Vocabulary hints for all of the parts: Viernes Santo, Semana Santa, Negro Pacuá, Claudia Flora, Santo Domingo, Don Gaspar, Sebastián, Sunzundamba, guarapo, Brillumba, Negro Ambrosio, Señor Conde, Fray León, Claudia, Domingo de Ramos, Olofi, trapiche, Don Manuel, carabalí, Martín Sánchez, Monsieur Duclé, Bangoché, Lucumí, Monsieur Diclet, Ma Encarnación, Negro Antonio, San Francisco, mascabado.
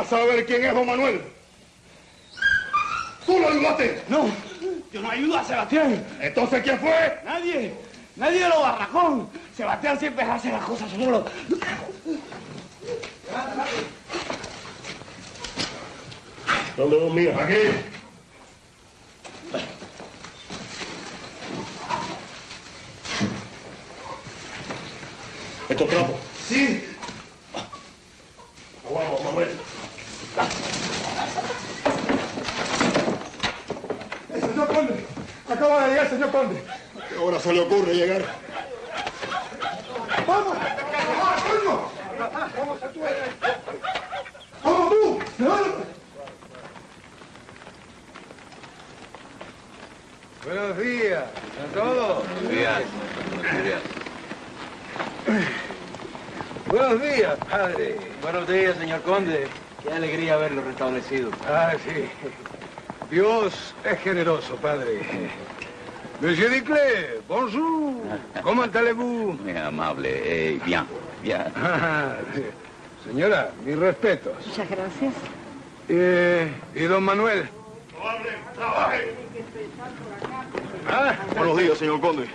a saber quién es Don Manuel. ¿Tú lo ayudaste? No, yo no ayudo a Sebastián. ¿Entonces quién fue? Nadie, nadie lo barracón. Sebastián siempre hace las cosas solo. ¿Dónde vos mío? Aquí. ¿Estos trapos? Sí. Vamos, Manuel. El señor Conde. Acaba de llegar el señor Conde. ¿Qué hora se le ocurre llegar? ¡Vamos! ¡Vamos, coño! ¡Vamos tú! Buenos días a todos. Buenos días. Buenos días. Buenos días, padre. Buenos días, señor Conde. Qué alegría verlo restablecido. Ah, sí. Dios es generoso, padre. Monsieur Diclet, bonjour. ¿Cómo allez-vous? Muy amable. Bien, bien. Ah, señora, mis respetos. Muchas gracias. ¿Y don Manuel? ¡Hable, trabaje! Ah, buenos días, señor Conde.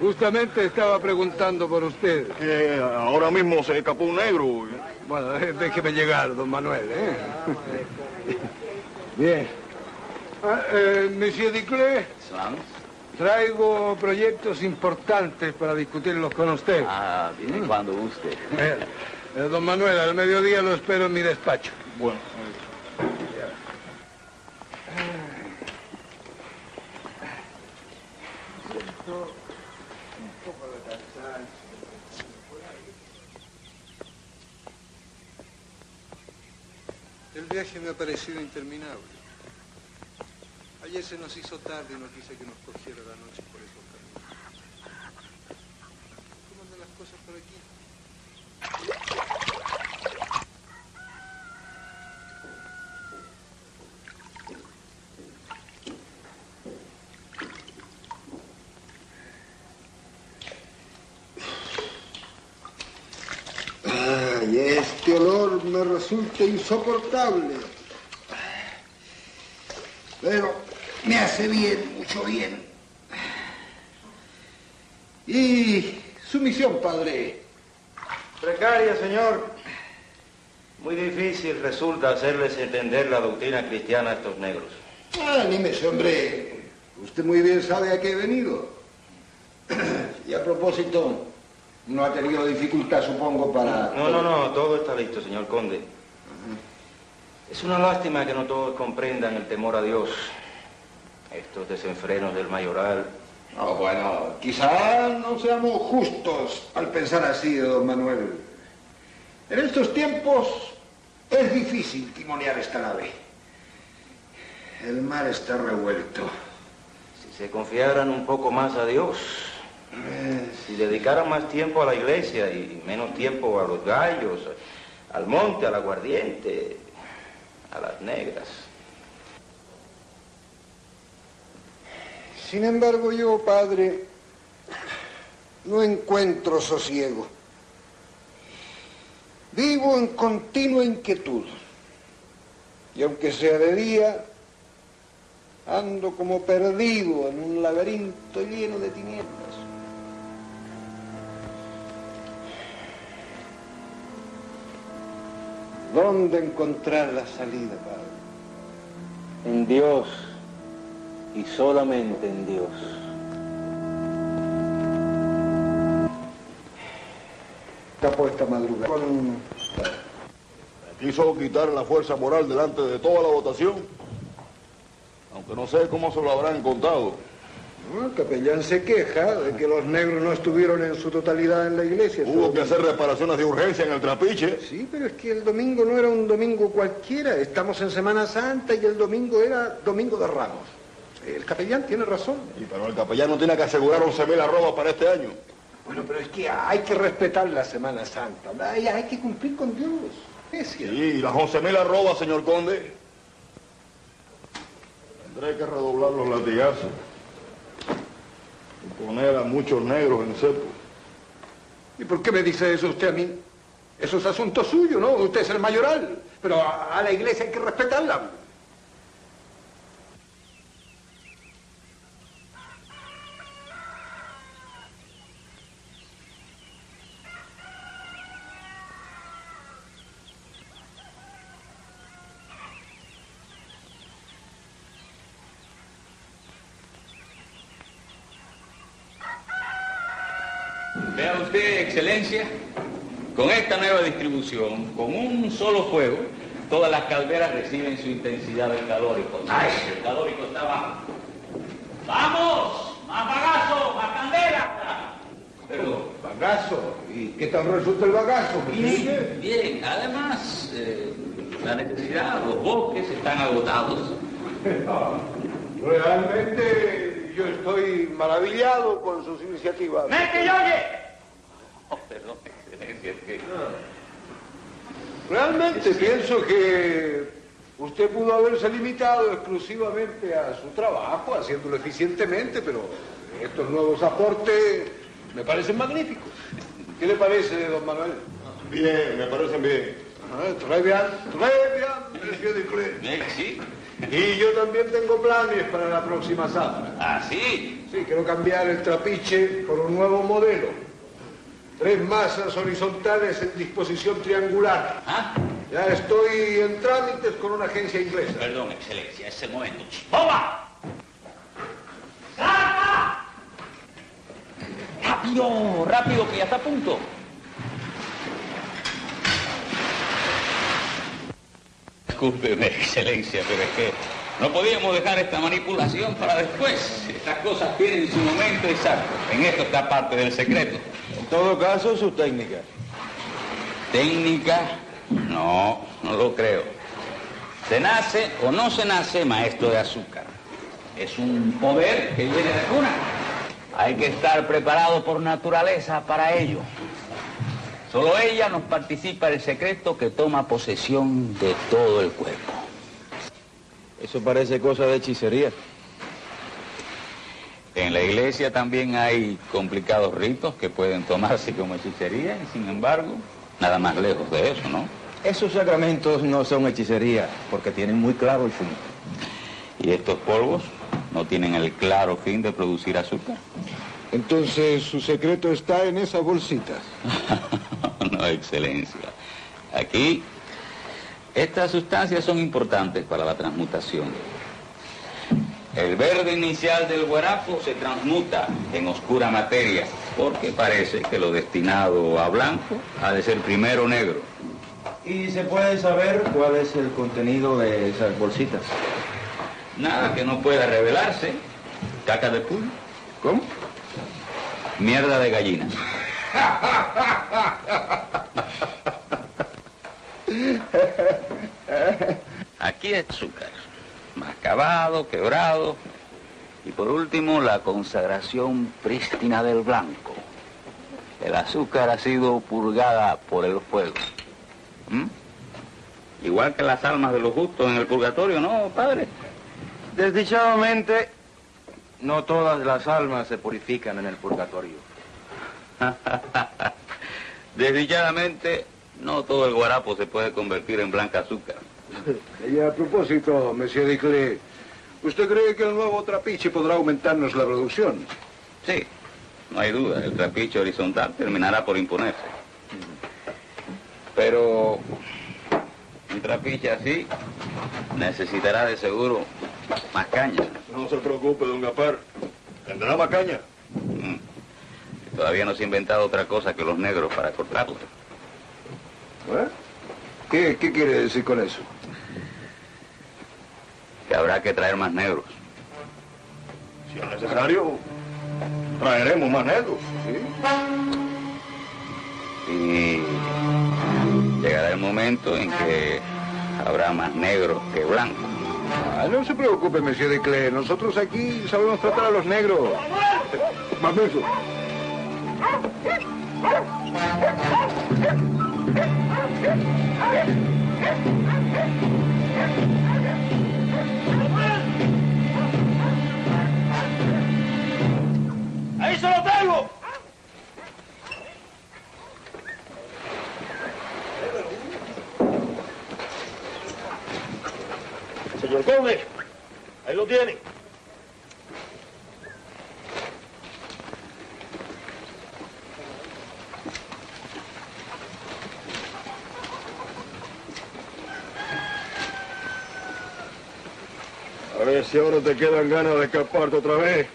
Justamente estaba preguntando por usted. Que ahora mismo se escapó un negro. Bueno, déjeme llegar, don Manuel, ¿eh? Bien. Ah, Monsieur Duclé, traigo proyectos importantes para discutirlos con usted. Ah, viene cuando guste. Don Manuel, al mediodía lo espero en mi despacho. Bueno. El viaje me ha parecido interminable. Ayer se nos hizo tarde y nos dice que nos cogiera la noche por esos caminos. ¿Cómo andan las cosas por aquí? Ay, este olor me resulta insoportable. Pero me hace bien, mucho bien. ¿Y su misión, padre? Precaria, señor. Muy difícil resulta hacerles entender la doctrina cristiana a estos negros. Ah, anímese, hombre. Usted muy bien sabe a qué he venido. Y a propósito, no ha tenido dificultad, supongo, para... No, todo está listo, señor Conde. Ajá. Es una lástima que no todos comprendan el temor a Dios. Estos desenfrenos del mayoral... No, bueno, quizá no seamos justos al pensar así, don Manuel. En estos tiempos es difícil timonear esta nave. El mar está revuelto. Si se confiaran un poco más a Dios, si dedicaran más tiempo a la iglesia y menos tiempo a los gallos, al monte, al aguardiente... a las negras. Sin embargo, yo, padre, no encuentro sosiego. Vivo en continua inquietud. Y aunque sea de día, ando como perdido en un laberinto lleno de tinieblas. ¿Dónde encontrar la salida, padre? En Dios, y solamente en Dios. Tapó esta madrugada. Quiso quitar la fuerza moral delante de toda la votación, aunque no sé cómo se lo habrán contado. No, el capellán se queja de que los negros no estuvieron en su totalidad en la iglesia. Hubo que hacer reparaciones de urgencia en el trapiche. Sí, pero es que el domingo no era un domingo cualquiera. Estamos en Semana Santa y el domingo era Domingo de Ramos. El capellán tiene razón. Sí, pero el capellán no tiene que asegurar 11.000 arrobas para este año. Bueno, pero es que hay que respetar la Semana Santa. Hay que cumplir con Dios. Es cierto. Sí, las 11.000 arrobas, señor Conde. Tendré que redoblar los latigazos. Poner a muchos negros en cepo. ¿Y por qué me dice eso usted a mí? Eso es asunto suyo, ¿no? Usted es el mayoral, pero a la iglesia hay que respetarla. Vea usted, excelencia, con esta nueva distribución, con un solo fuego, todas las calderas reciben su intensidad del calórico. ¡Ay! El calórico está bajo. ¡Vamos! ¡Más bagazo! ¡Más candela! Pero, ¿bagazo? ¿Y qué tal resulta el bagazo? Bien, bien. Además, la necesidad, los bosques están agotados. Realmente, yo estoy maravillado con sus iniciativas. ¡Mete y oye! Oh, perdón, excelencia, es que... Realmente es que... pienso que usted pudo haberse limitado exclusivamente a su trabajo, haciéndolo eficientemente, pero estos nuevos aportes me parecen magníficos. ¿Qué le parece, don Manuel? Bien, me parecen bien. Très bien, monsieur Duclé. Sí. Y yo también tengo planes para la próxima zafra. ¿Ah, sí? Sí, quiero cambiar el trapiche por un nuevo modelo. 3 masas horizontales en disposición triangular. ¿Ah? Ya estoy en trámites con una agencia inglesa. Perdón, excelencia, es el momento. ¡Boba! ¡Saca! ¡Rápido, rápido, que ya está a punto! Discúlpeme, excelencia, pero es que no podíamos dejar esta manipulación para después. Estas cosas tienen su momento exacto. En esto está parte del secreto. En todo caso, su técnica. ¿Técnica? No, no lo creo. Se nace o no se nace maestro de azúcar. Es un poder que viene de cuna. Hay que estar preparado por naturaleza para ello. Solo ella nos participa el secreto que toma posesión de todo el cuerpo. Eso parece cosa de hechicería. En la iglesia también hay complicados ritos que pueden tomarse como hechicería, y sin embargo, nada más lejos de eso, ¿no? Esos sacramentos no son hechicería, porque tienen muy claro el fin. ¿Y estos polvos no tienen el claro fin de producir azúcar? Entonces, su secreto está en esas bolsitas. No, excelencia. Aquí, estas sustancias son importantes para la transmutación. El verde inicial del guarapo se transmuta en oscura materia, porque parece que lo destinado a blanco ha de ser primero negro. ¿Y se puede saber cuál es el contenido de esas bolsitas? Nada que no pueda revelarse. Caca de pulga. ¿Cómo? Mierda de gallina. Aquí es azúcar. Mascabado, quebrado y por último la consagración prístina del blanco. El azúcar ha sido purgada por el fuego. ¿Mm? Igual que las almas de los justos en el purgatorio, ¿no, padre? Desdichadamente, no todas las almas se purifican en el purgatorio. Desdichadamente, no todo el guarapo se puede convertir en blanca azúcar. Y a propósito, monsieur Diclet, ¿usted cree que el nuevo trapiche podrá aumentarnos la producción? Sí, no hay duda, el trapiche horizontal terminará por imponerse. Pero un trapiche así necesitará de seguro más caña. No se preocupe, don Gaspar, tendrá más caña. Todavía no se ha inventado otra cosa que los negros para cortarla. ¿Eh? ¿Qué quiere decir con eso? Que habrá que traer más negros. Si es necesario, traeremos más negros, ¿sí? Y llegará el momento en que habrá más negros que blancos. Ah, no se preocupe, monsieur Diclet. Nosotros aquí sabemos tratar a los negros. Más besos. ¡Ahí se lo traigo! doble. Ahí lo tienen. A ver si ahora te quedan ganas de escaparte otra vez.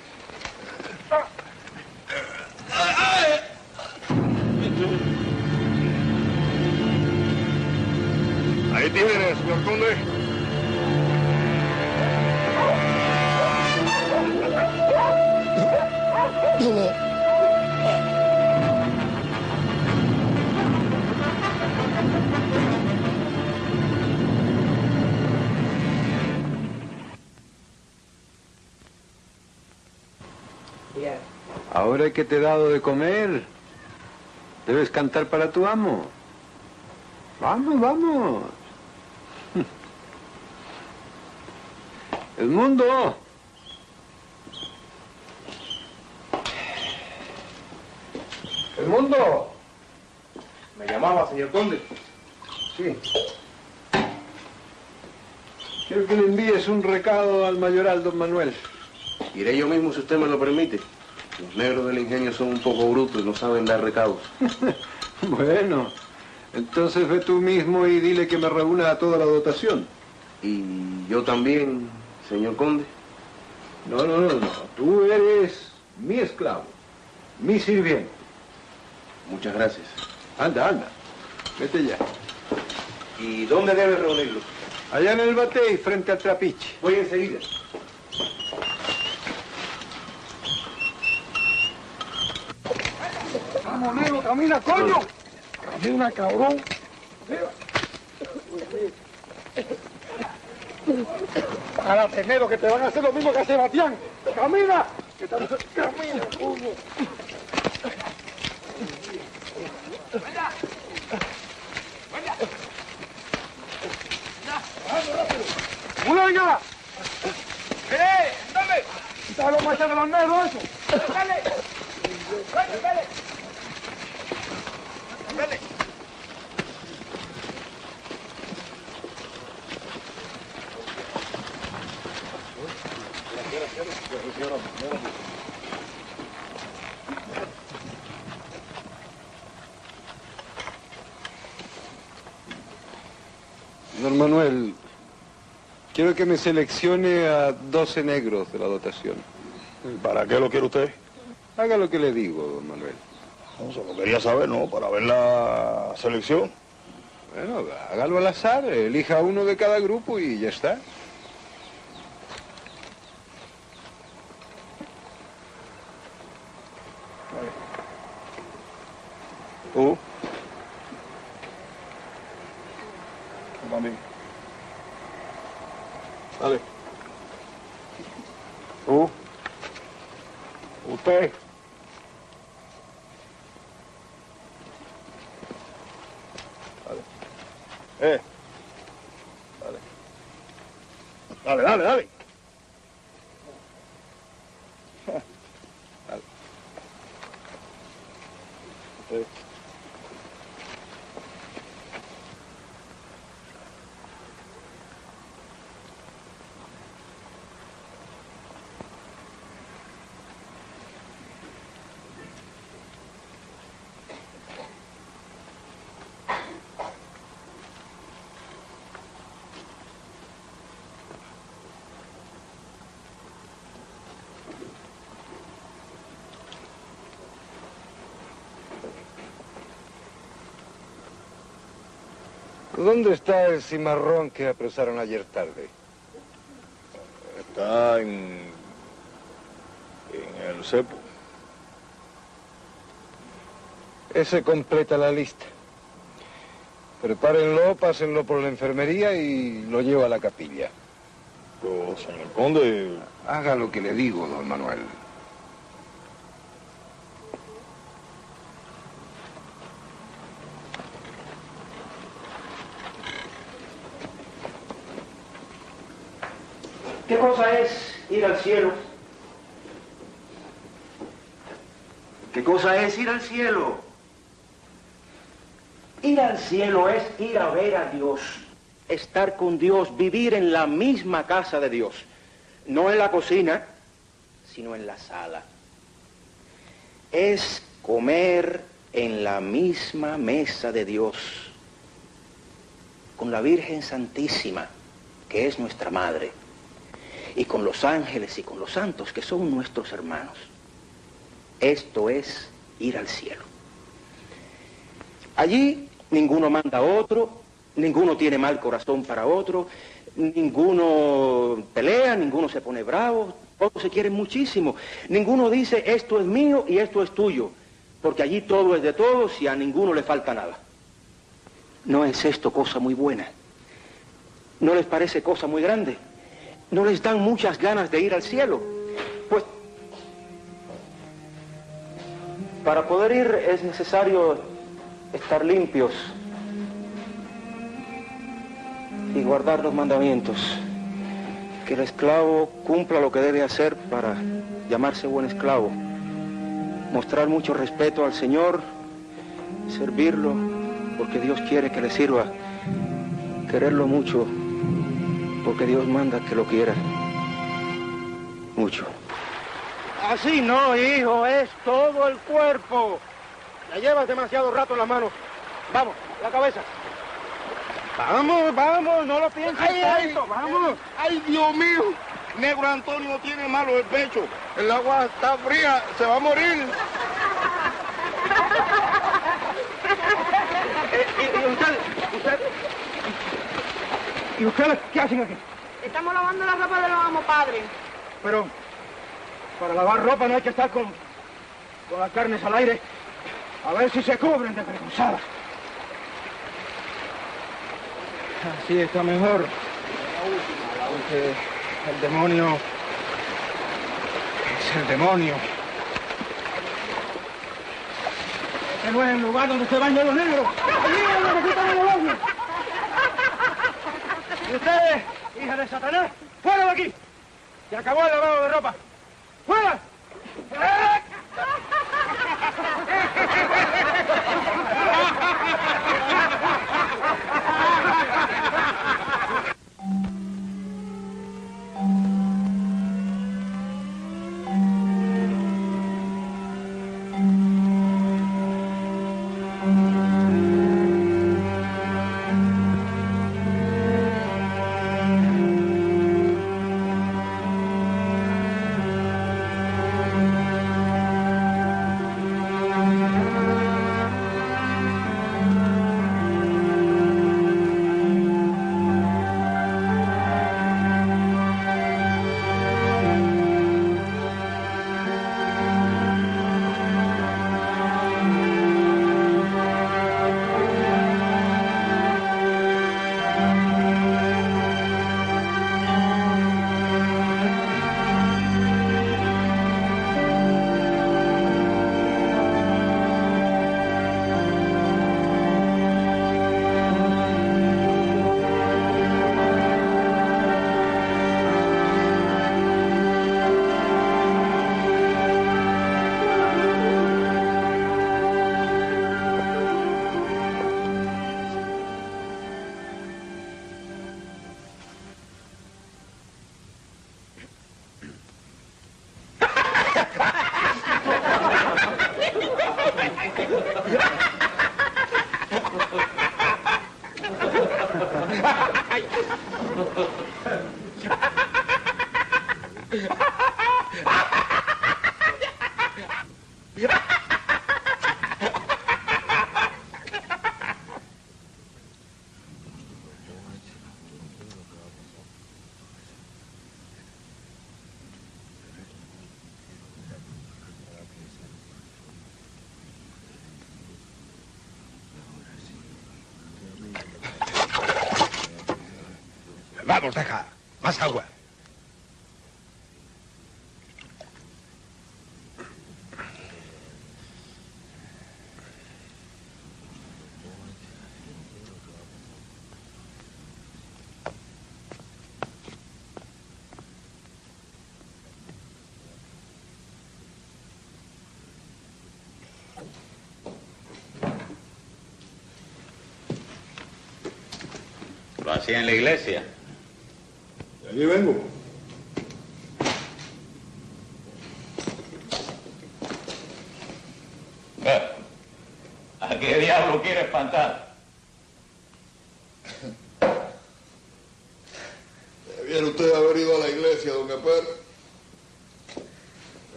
Ahí tienes, señor Conde. Ahora que te he dado de comer, debes cantar para tu amo. Vamos, vamos. ¡El mundo! ¡El mundo! Me llamaba, señor Conde. Sí. Quiero que le envíes un recado al mayoral, don Manuel. Iré yo mismo, si usted me lo permite. Los negros del ingenio son un poco brutos y no saben dar recados. Bueno, entonces ve tú mismo y dile que me reúna a toda la dotación. Y yo también... Señor Conde. No. Tú eres mi esclavo, mi sirviente. Muchas gracias. Anda. Vete ya. ¿Y dónde debes reunirlo? Allá en el batey, frente al trapiche. Voy enseguida. Vamos, negro, camina, coño. Camina, cabrón. Para tener que te van a hacer lo mismo que a Sebastián. ¡Camina! ¡Camina, coño! ¡Venga! ¡Venga! ¡Vamos, rápido! ¡Una venga! ¡Eh! ¡Dame! ¡Está lo más de los negros eso! ¡Dale! ¡Dale, dale! ¡Dale! Don Manuel, quiero que me seleccione a 12 negros de la dotación. ¿Para qué lo quiere usted? Haga lo que le digo, don Manuel. No, solo quería saber, ¿no? Para ver la selección. Bueno, hágalo al azar, elija uno de cada grupo y ya está. ¿Tú? Yo también. Dale. ¿Tú? ¿Usted? Dale. Dale. Dale. ¿Dónde está el cimarrón que apresaron ayer tarde? Está en el cepo. Ese completa la lista. Prepárenlo, pásenlo por la enfermería y lo llevo a la capilla. Pero, señor Conde... Haga lo que le digo, don Manuel. ¿Qué cosa es ir al cielo? ¿Qué cosa es ir al cielo? Ir al cielo es ir a ver a Dios. estar con Dios, vivir en la misma casa de Dios. No en la cocina, sino en la sala. Es comer en la misma mesa de Dios, con la Virgen Santísima, que es nuestra Madre, y con los ángeles y con los santos, que son nuestros hermanos. Esto es ir al cielo. Allí ninguno manda a otro, ninguno tiene mal corazón para otro, ninguno pelea, ninguno se pone bravo, todos se quieren muchísimo. Ninguno dice esto es mío y esto es tuyo, porque allí todo es de todos y a ninguno le falta nada. ¿No es esto cosa muy buena? ¿No les parece cosa muy grande? ¿No les dan muchas ganas de ir al cielo? Pues para poder ir es necesario estar limpios y guardar los mandamientos. Que el esclavo cumpla lo que debe hacer para llamarse buen esclavo. Mostrar mucho respeto al Señor, servirlo porque Dios quiere que le sirva. Quererlo mucho porque Dios manda que lo quiera mucho. Así no, hijo, es todo el cuerpo. La llevas demasiado rato en las manos. Vamos, la cabeza. Vamos, vamos, no lo pienses tanto, vamos. Ay, Dios mío, Negro Antonio tiene malo el pecho. El agua está fría, se va a morir. ¿Y ustedes qué hacen aquí? Estamos lavando la ropa de los amos, padre. Pero para lavar ropa no hay que estar con las carnes al aire. A ver si se cubren de preguntadas. Así está mejor. Porque el demonio es el demonio. Este no es el lugar donde se bañan los negros. Y ustedes, hija de Satanás, fuera de aquí. Se acabó el lavado de ropa. ¡Fuera! ¡Eh! Vamos, deja. Más agua. Lo hacía en la iglesia. De allí vengo. ¿A qué diablo quiere espantar? Debiera usted haber ido a la iglesia, don Gaspar.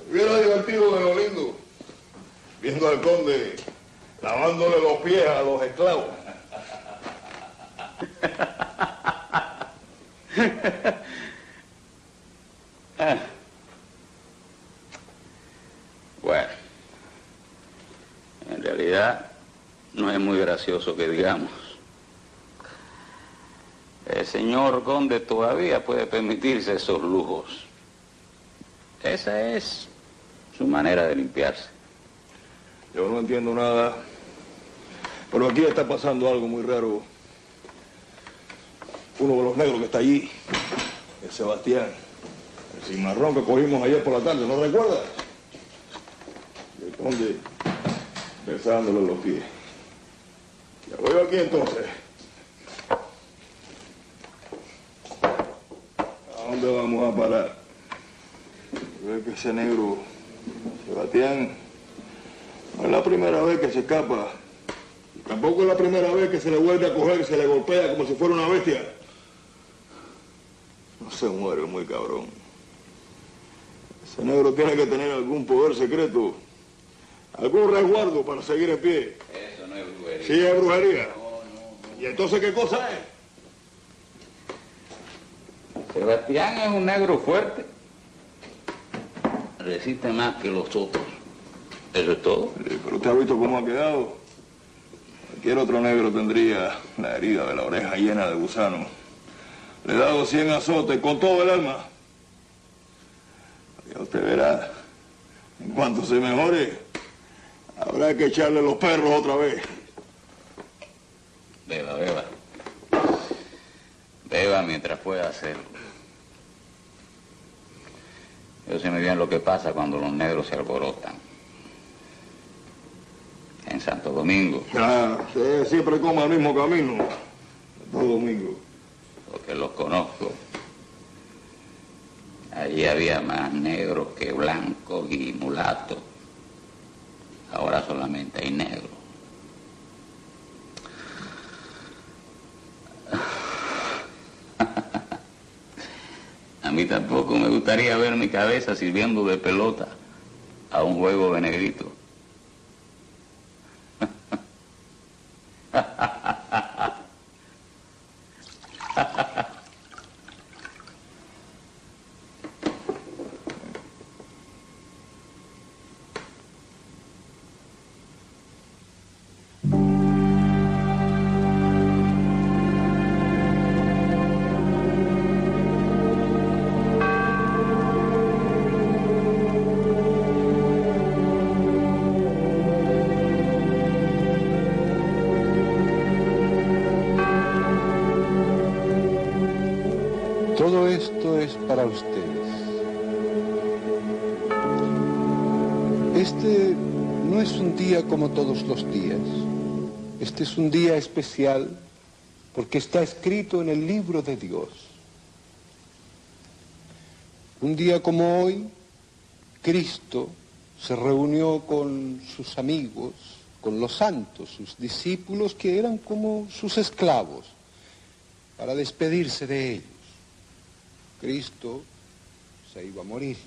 Me hubiera divertido de lo lindo, viendo al conde lavándole los pies a los esclavos. Bueno, en realidad no es muy gracioso que digamos. El señor conde todavía puede permitirse esos lujos. Esa es su manera de limpiarse. Yo no entiendo nada, pero aquí está pasando algo muy raro. Uno de los negros que está allí, el Sebastián, el cimarrón que cogimos ayer por la tarde, ¿no recuerdas? Y el conde besándole en los pies. Ya voy aquí entonces. ¿A dónde vamos a parar? Creo que ese negro, Sebastián, no es la primera vez que se escapa. Tampoco es la primera vez que se le vuelve a coger, se le golpea como si fuera una bestia. No se muere, muy cabrón. Ese negro tiene que tener algún poder secreto, algún resguardo para seguir en pie. Eso no es brujería. Sí, es brujería. No, no, no. ¿Y entonces qué cosa es? Sebastián es un negro fuerte. Resiste más que los otros. ¿Eso es todo? Sí, pero usted ha visto cómo ha quedado. Cualquier otro negro tendría la herida de la oreja llena de gusanos. Le he dado 100 azotes con todo el alma. Ya usted verá, en cuanto se mejore, habrá que echarle los perros otra vez. Beba, beba. Beba mientras pueda hacerlo. Yo sé muy bien lo que pasa cuando los negros se alborotan. En Santo Domingo. Ah, usted siempre come el mismo camino. Santo Domingo. Porque los conozco. Allí había más negros que blancos y mulatos. Ahora solamente hay negros. A mí tampoco me gustaría ver mi cabeza sirviendo de pelota a un juego de negritos. Para ustedes. Este no es un día como todos los días. Este es un día especial porque está escrito en el libro de Dios. Un día como hoy, Cristo se reunió con sus amigos, con los santos, sus discípulos que eran como sus esclavos, para despedirse de ellos. Cristo se iba a morir.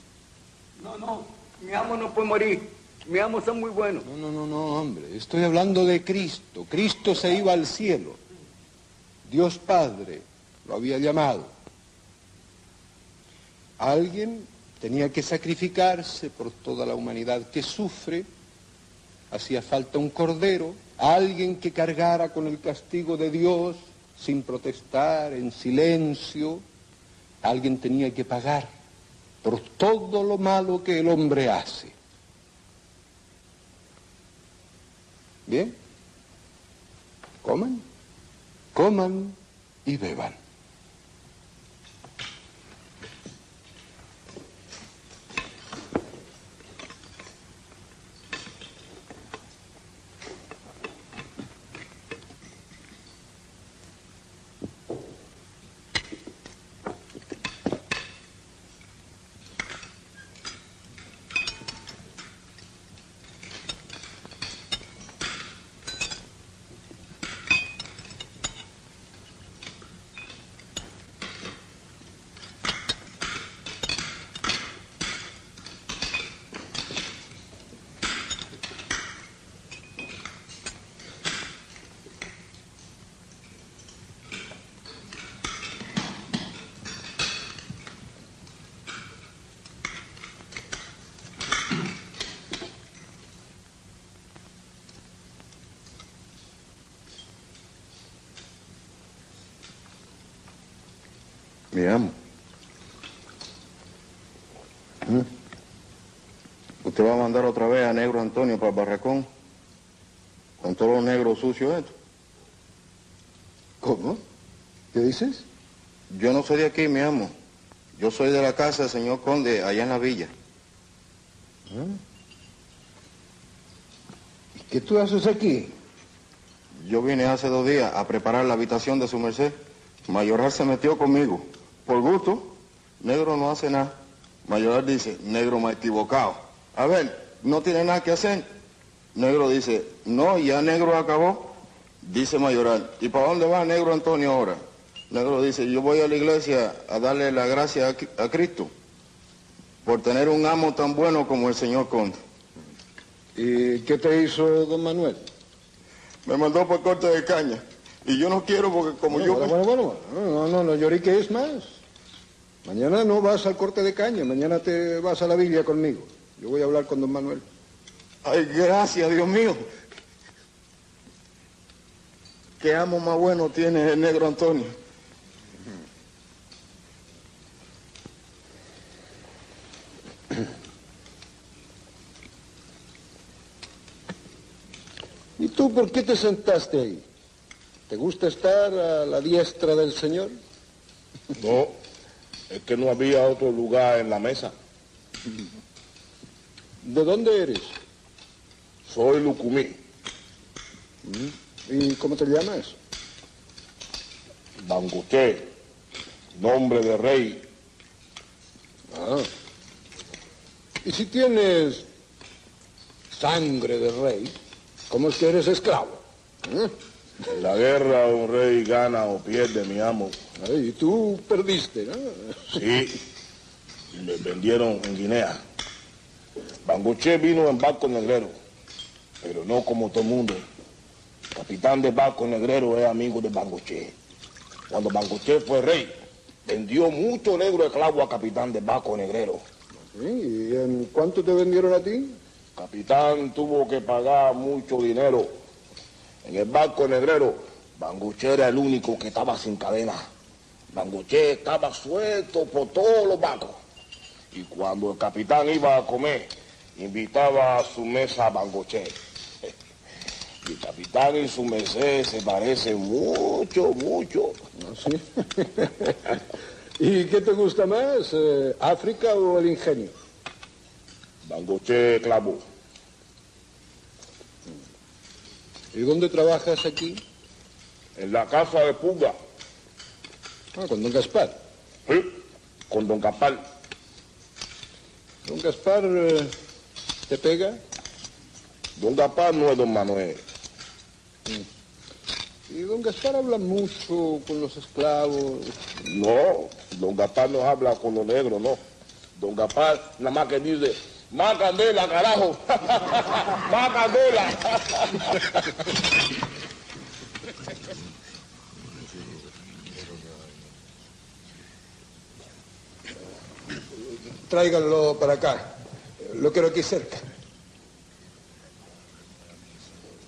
No, no, mi amo no puede morir. Mi amo son muy buenos. No, no, no, no, hombre. Estoy hablando de Cristo. Cristo se iba al cielo. Dios Padre lo había llamado. Alguien tenía que sacrificarse por toda la humanidad que sufre. Hacía falta un cordero, alguien que cargara con el castigo de Dios, sin protestar, en silencio. Alguien tenía que pagar por todo lo malo que el hombre hace. ¿Bien? Coman, coman y beban. Mi amo. ¿Usted va a mandar otra vez a Negro Antonio para el barracón? Con todos los negros sucios estos. ¿Cómo? ¿Qué dices? Yo no soy de aquí, mi amo. Yo soy de la casa del señor Conde, allá en la villa. ¿Y qué tú haces aquí? Yo vine hace 2 días a preparar la habitación de su merced. Mayoral se metió conmigo. Por gusto, negro no hace nada. Mayoral dice, negro me ha equivocado. A ver, no tiene nada que hacer. Negro dice, no, ya negro acabó. Dice Mayoral, ¿y para dónde va negro Antonio ahora? Negro dice, yo voy a la iglesia a darle la gracia a Cristo por tener un amo tan bueno como el señor Conde. ¿Y qué te hizo don Manuel? Me mandó por corte de caña. Y yo no quiero porque como no, yo... No lloriques más. Mañana no vas al corte de caña, mañana te vas a la villa conmigo. Yo voy a hablar con don Manuel. Ay, gracias, Dios mío. Qué amo más bueno tiene el negro Antonio. ¿Y tú por qué te sentaste ahí? ¿Te gusta estar a la diestra del señor? No, es que no había otro lugar en la mesa. ¿De dónde eres? Soy Lucumí. ¿Y cómo te llamas? Bangoché, nombre de rey. Ah. ¿Y si tienes sangre de rey, cómo es que eres esclavo? ¿Eh? En la guerra un rey gana o pierde, mi amo. Ay, y tú perdiste, ¿no? Sí, me vendieron en Guinea. Bangoché vino en barco negrero, pero no como todo el mundo. Capitán de barco negrero es amigo de Bangoché. Cuando Bangoché fue rey, vendió mucho negro esclavo a capitán de barco negrero. ¿Y en cuánto te vendieron a ti? Capitán tuvo que pagar mucho dinero. En el barco negrero, Bangoché era el único que estaba sin cadena. Bangoché estaba suelto por todos los barcos. Y cuando el capitán iba a comer, invitaba a su mesa a Bangoché. Y el capitán y su merced se parecen mucho, mucho. ¿Sí? ¿Y qué te gusta más, África o el ingenio? Bangoché clavó. ¿Y dónde trabajas aquí? En la casa de Puga. Ah, con don Gaspar. Sí, con don Gaspar. ¿Don Gaspar te pega? Don Gaspar no es don Manuel. ¿Y don Gaspar habla mucho con los esclavos? No, don Gaspar no habla con los negros, no. Don Gaspar nada más que dice... ¡Más candela, carajo! ¡Más candela! Tráiganlo para acá. Lo quiero aquí cerca.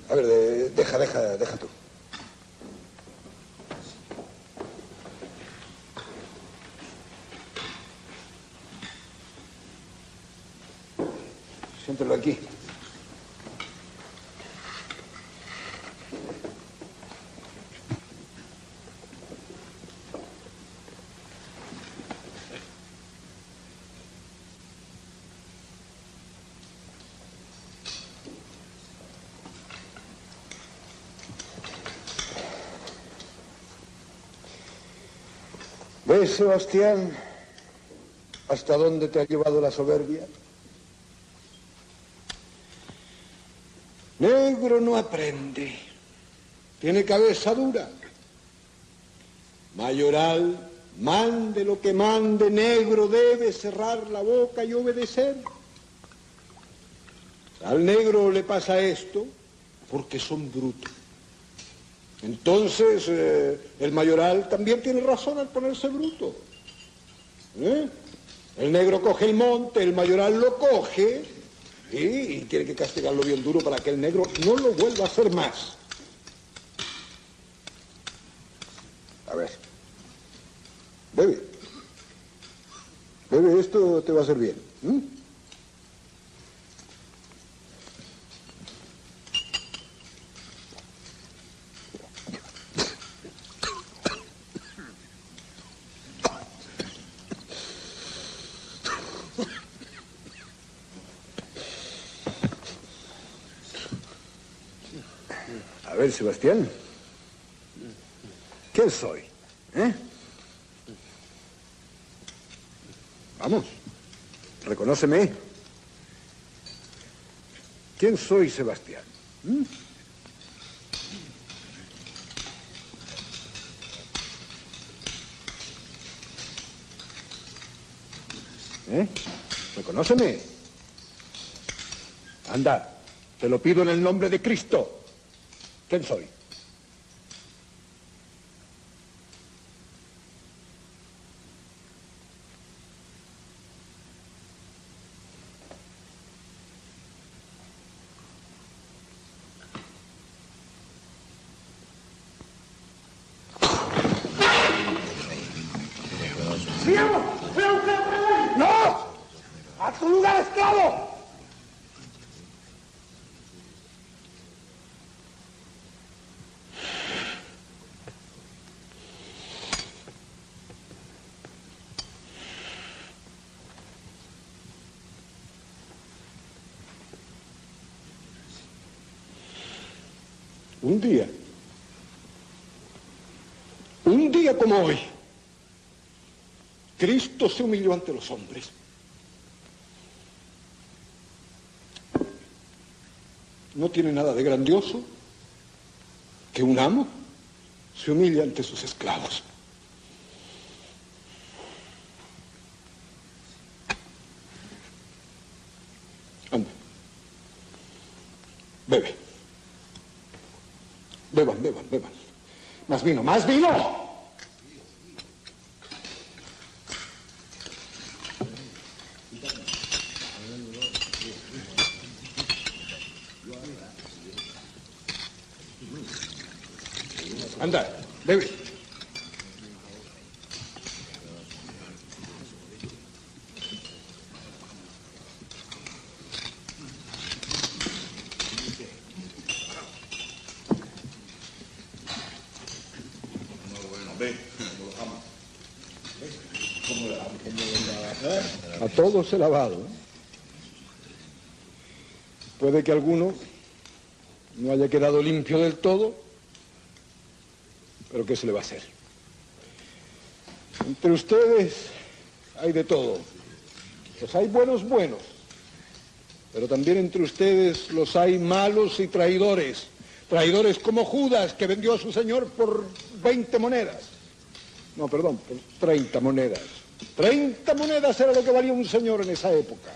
A ver, deja tú. Siéntelo aquí. ¿Ves, Sebastián, hasta dónde te ha llevado la soberbia? Negro no aprende, tiene cabeza dura. Mayoral, mande lo que mande, negro debe cerrar la boca y obedecer. Al negro le pasa esto porque son brutos. Entonces el mayoral también tiene razón al ponerse bruto. El negro coge el monte, el mayoral lo coge... Y tiene que castigarlo bien duro para que el negro no lo vuelva a hacer más. A ver. Bebe. Bebe, esto te va a hacer bien. ¿Mm? A ver, Sebastián. ¿Quién soy? ¿Eh? Vamos, reconóceme. ¿Quién soy, Sebastián? ¿Mm? ¿Eh? Reconóceme. Anda, te lo pido en el nombre de Cristo. ¿Quién soy? Un día como hoy, Cristo se humilló ante los hombres. No tiene nada de grandioso que un amo se humille ante sus esclavos. Anda, bebe. Beban, beban, beban. ¡Más vino, más vino! Anda, bebe. Todos he lavado, ¿eh? Puede que alguno no haya quedado limpio del todo, pero ¿qué se le va a hacer? Entre ustedes hay de todo. Los hay buenos, pero también entre ustedes los hay malos y traidores. Traidores como Judas, que vendió a su señor por 20 monedas. No, perdón, por 30 monedas. 30 monedas era lo que valía un señor en esa época.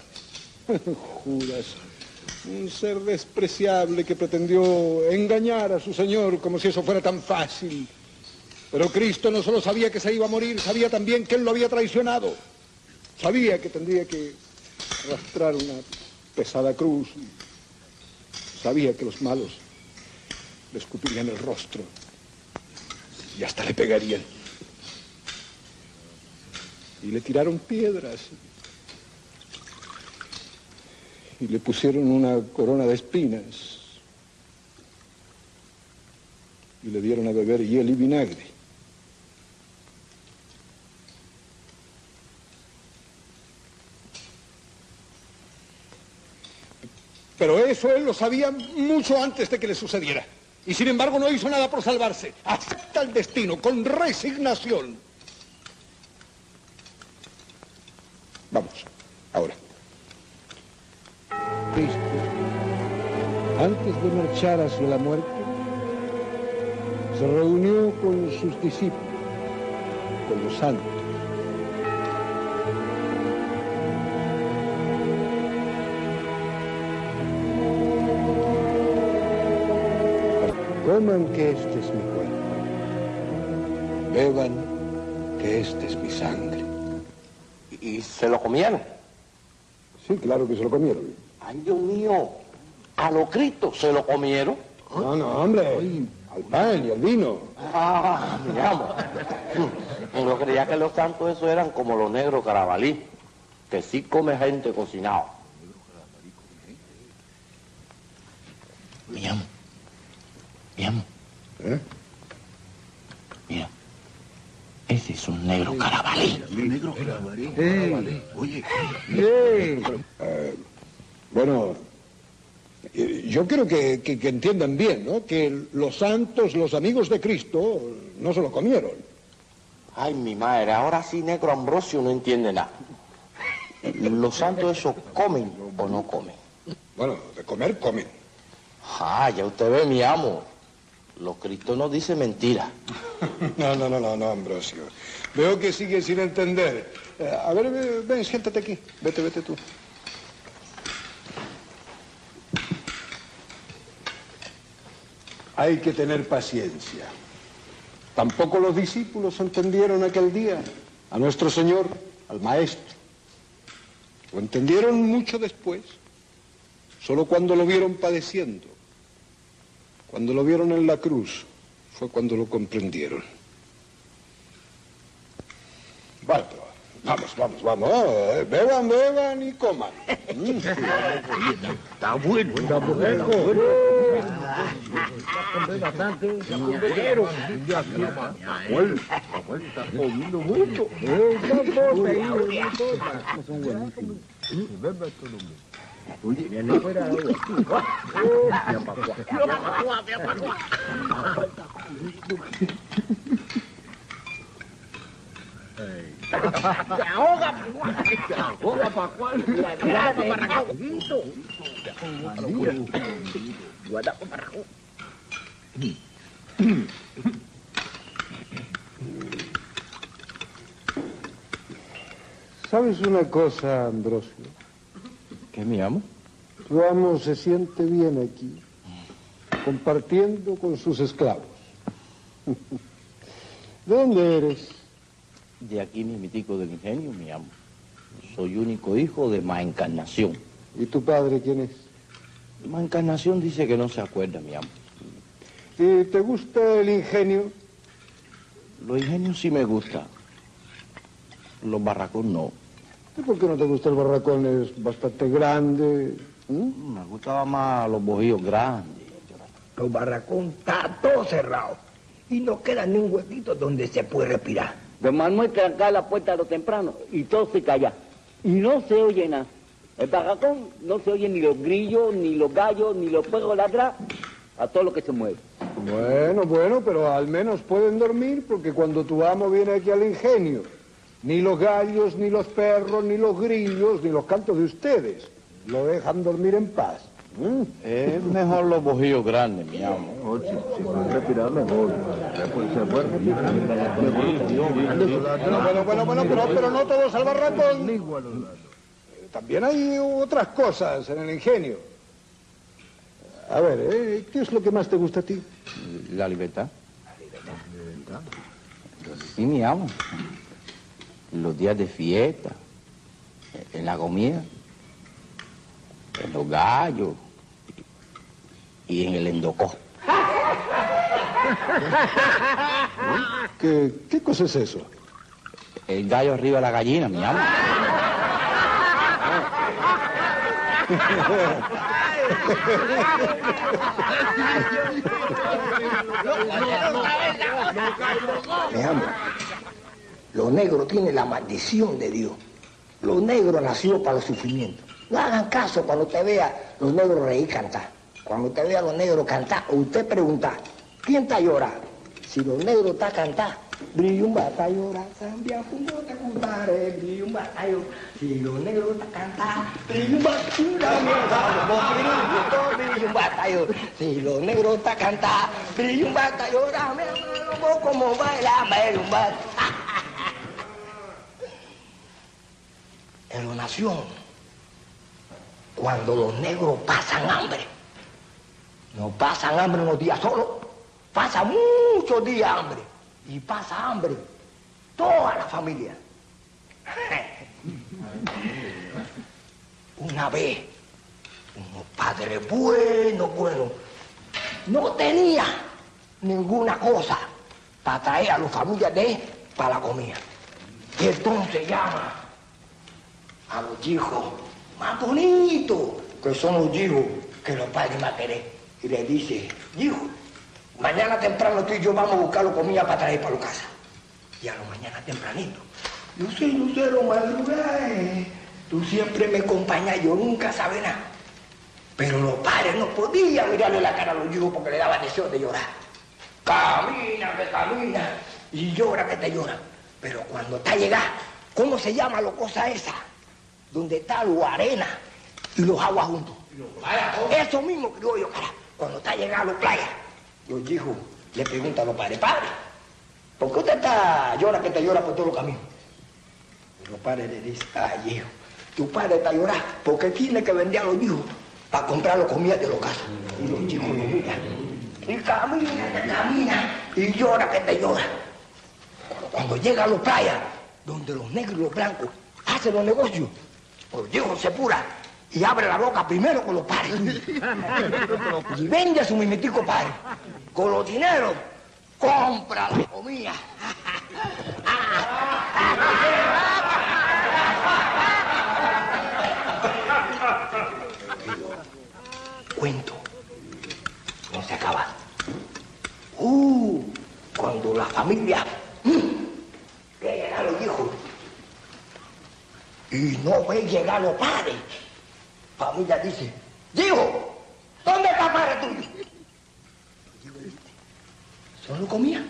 Judas, un ser despreciable que pretendió engañar a su señor como si eso fuera tan fácil. Pero Cristo no solo sabía que se iba a morir, sabía también que él lo había traicionado. Sabía que tendría que arrastrar una pesada cruz. Sabía que los malos le escupirían el rostro y hasta le pegarían. Y le tiraron piedras. Y le pusieron una corona de espinas. Y le dieron a beber hiel y vinagre. Pero eso él lo sabía mucho antes de que le sucediera. Y sin embargo no hizo nada por salvarse. Acepta el destino con resignación. Vamos, ahora. Cristo, antes de marchar hacia la muerte, se reunió con sus discípulos, con los santos. Coman que este es mi cuerpo, beban que este es mi sangre. ¿Y se lo comieron? Sí, claro que se lo comieron. Ay, Dios mío, a lo Cristo se lo comieron. No, no, hombre, ay, al pan y al vino. Ah, digamos. Yo creía que los santos esos eran como los negros carabalí. que sí come gente cocinado. Mi amo. ¿Eh? Mira, ese es un negro carabalí. Un negro carabalí. Oye. Bueno, yo quiero que entiendan bien, ¿no? Que los santos, los amigos de Cristo, no se lo comieron. Ay, mi madre, ahora sí Negro Ambrosio no entiende nada. Los santos esos comen o no comen. Bueno, de comer, comen. Ah, ya usted ve, mi amo. Los cristos no dicen mentira. No, Ambrosio. Veo que sigue sin entender. A ver, ven, siéntate aquí. Vete tú. Hay que tener paciencia. Tampoco los discípulos entendieron aquel día a nuestro Señor, al Maestro. Lo entendieron mucho después, solo cuando lo vieron padeciendo. Cuando lo vieron en la cruz, fue cuando lo comprendieron. Vale, pero vamos. Beban y coman. Está bueno. Está bueno. ¿Sabes una cosa, Ambrosio? ¿Qué, mi amo? Tu amo se siente bien aquí, compartiendo con sus esclavos. ¿De dónde eres? De aquí mismitico del ingenio, mi amo. Soy único hijo de Ma Encarnación. ¿Y tu padre quién es? Ma Encarnación dice que no se acuerda, mi amo. ¿Y te gusta el ingenio? Los ingenios sí me gustan. Los barracón no. ¿Y por qué no te gusta el barracón? Es bastante grande. Me gustaba más los bojíos grandes. Los barracón está todo cerrado. Y no queda ni un huequito donde se puede respirar. Don Manuel trancaba la puerta a lo temprano y todo se calla. Y no se oye nada. El barracón no se oye ni los grillos, ni los gallos, ni los puercos ladrar, a todo lo que se mueve. Bueno, pero al menos pueden dormir porque cuando tu amo viene aquí al ingenio, ni los gallos, ni los perros, ni los grillos, ni los cantos de ustedes lo dejan dormir en paz. Es mejor los bojíos grandes, mi amo. Si puede respirar mejor. Bueno, pero no todos al barracón. También hay otras cosas en el ingenio. A ver, ¿qué es lo que más te gusta a ti? La libertad. Sí, mi amo. Los días de fiesta, en la comida, en los gallos y en el endocó. ¿Qué cosa es eso? El gallo arriba de la gallina, mi amo. Mi amo, los negros tienen la maldición de Dios. Los negros nacieron para los sufrimientos. No hagan caso cuando te vea los negros reír cantar. Cuando te vea los negros cantar, usted pregunta, ¿quién está llorando? Si los negros está cantar, Brillumba está llorando, Zambia fundó te contaré, Brillumba está llorando. Si los negros está cantar, Brillumba está llorando. Si los negros está cantar, Brillumba está llorando, como baila, Brillumba. En la nación, cuando los negros pasan hambre, no pasan hambre unos días solo, pasan muchos días hambre, y pasa hambre toda la familia. Una vez, unos padres buenos, no tenía ninguna cosa para traer a las familias de para la comida. Y entonces llama a los hijos más bonitos, que son los hijos que los padres más querés. Y le dice, hijo, mañana temprano tú y yo vamos a buscar la comida para traer para la casa. Y a lo mañana tempranito. Yo sé lo madrugar, tú siempre me acompañas, yo nunca sabía nada. Pero los padres no podían mirarle la cara a los hijos porque le daba deseo de llorar. Camina, que camina, y llora, que te llora. Pero cuando está llegada, ¿cómo se llama la cosa esa? Donde está lo arena y los aguas juntos. Eso mismo que yo, cara, cuando está llegada a la playa, los hijos le preguntan a los padres, padre, ¿por qué usted está llora que te llora por todos los caminos? Y los padres le dicen, ay, hijo, tu padre está llorando porque tiene que vender a los hijos para comprar la comida de los casos. Y los hijos lo miran, y camina, que camina, y llora que te llora. Cuando llega a la playa, donde los negros y los blancos hacen los negocios, los hijos se pura y abre la boca primero con los padres. Y vende a su mimetico padre. Con los dineros, compra la comida. Cuento, no se acaba. Cuando la familia ve llegar los hijos y no ve llegar los padres, familia dice, hijo, ¿dónde está padre tuyo? Digo, ¿solo comía?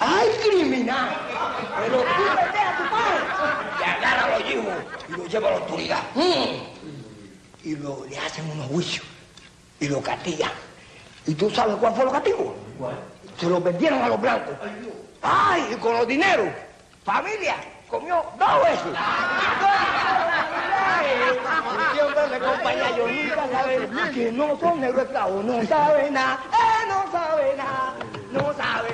¡Ay, criminal! Pero tú metes a tu padre. Y agarra a los hijos y los lleva a la autoridad. Y le hacen unos juicios y lo castigan. ¿Y tú sabes cuál fue el castigo? Se lo vendieron a los blancos. ¡Ay! Y con los dineros, familia comió 2 veces. Siempre me acompaña, yo nunca sabe que no son negros esclavos, no sabe nada, no sabe nada, no sabe.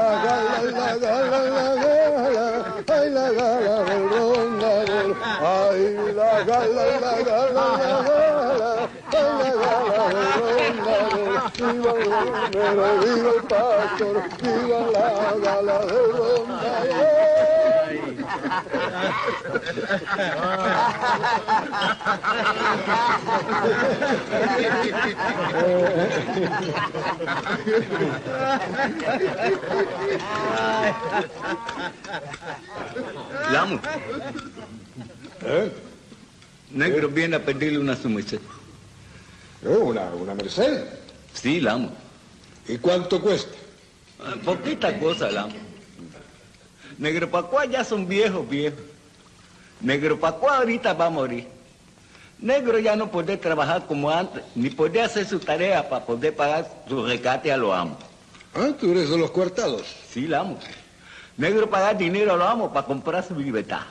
Pero viva el pastor, viva la gala de Don Manuel. Lamo. Negro viene a pedirle una merced. ¿Una merced? Sí, Lamo. ¿Y cuánto cuesta? Poquita cosa, Lamo. Negro Pacuá ya son viejos. Negro Pacuá ahorita va a morir. Negro ya no puede trabajar como antes, ni puede hacer su tarea para poder pagar su rescate a los amos. Ah, ¿tú eres de los coartados? Sí, Lamo. Negro paga dinero a los amos para comprar su libertad.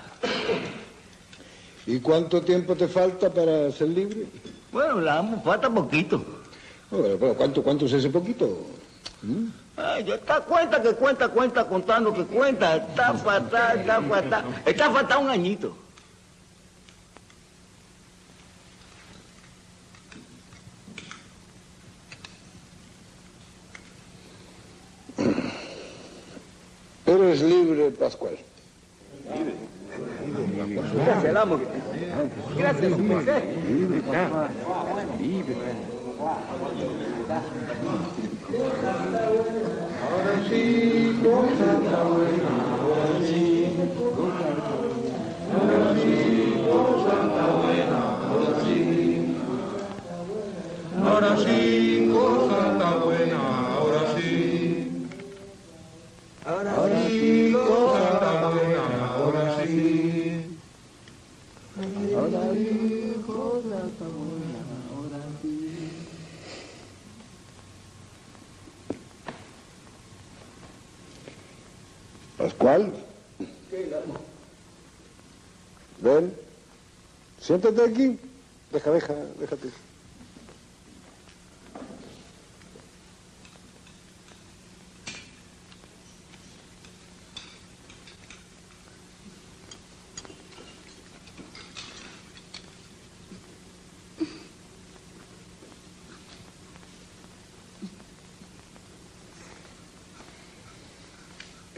¿Y cuánto tiempo te falta para ser libre? Bueno, Lamo, falta poquito. Pero ¿cuánto es ese poquito? Ay, yo está cuenta que cuenta, contando que cuenta. Está fatal. Está fatal 1 añito. Eres libre, Pascual. Gracias, Lamo. Gracias, José. Libre. Ahora sí, cosa buena, ahora sí. Pascual. Ven, siéntate aquí. Déjate.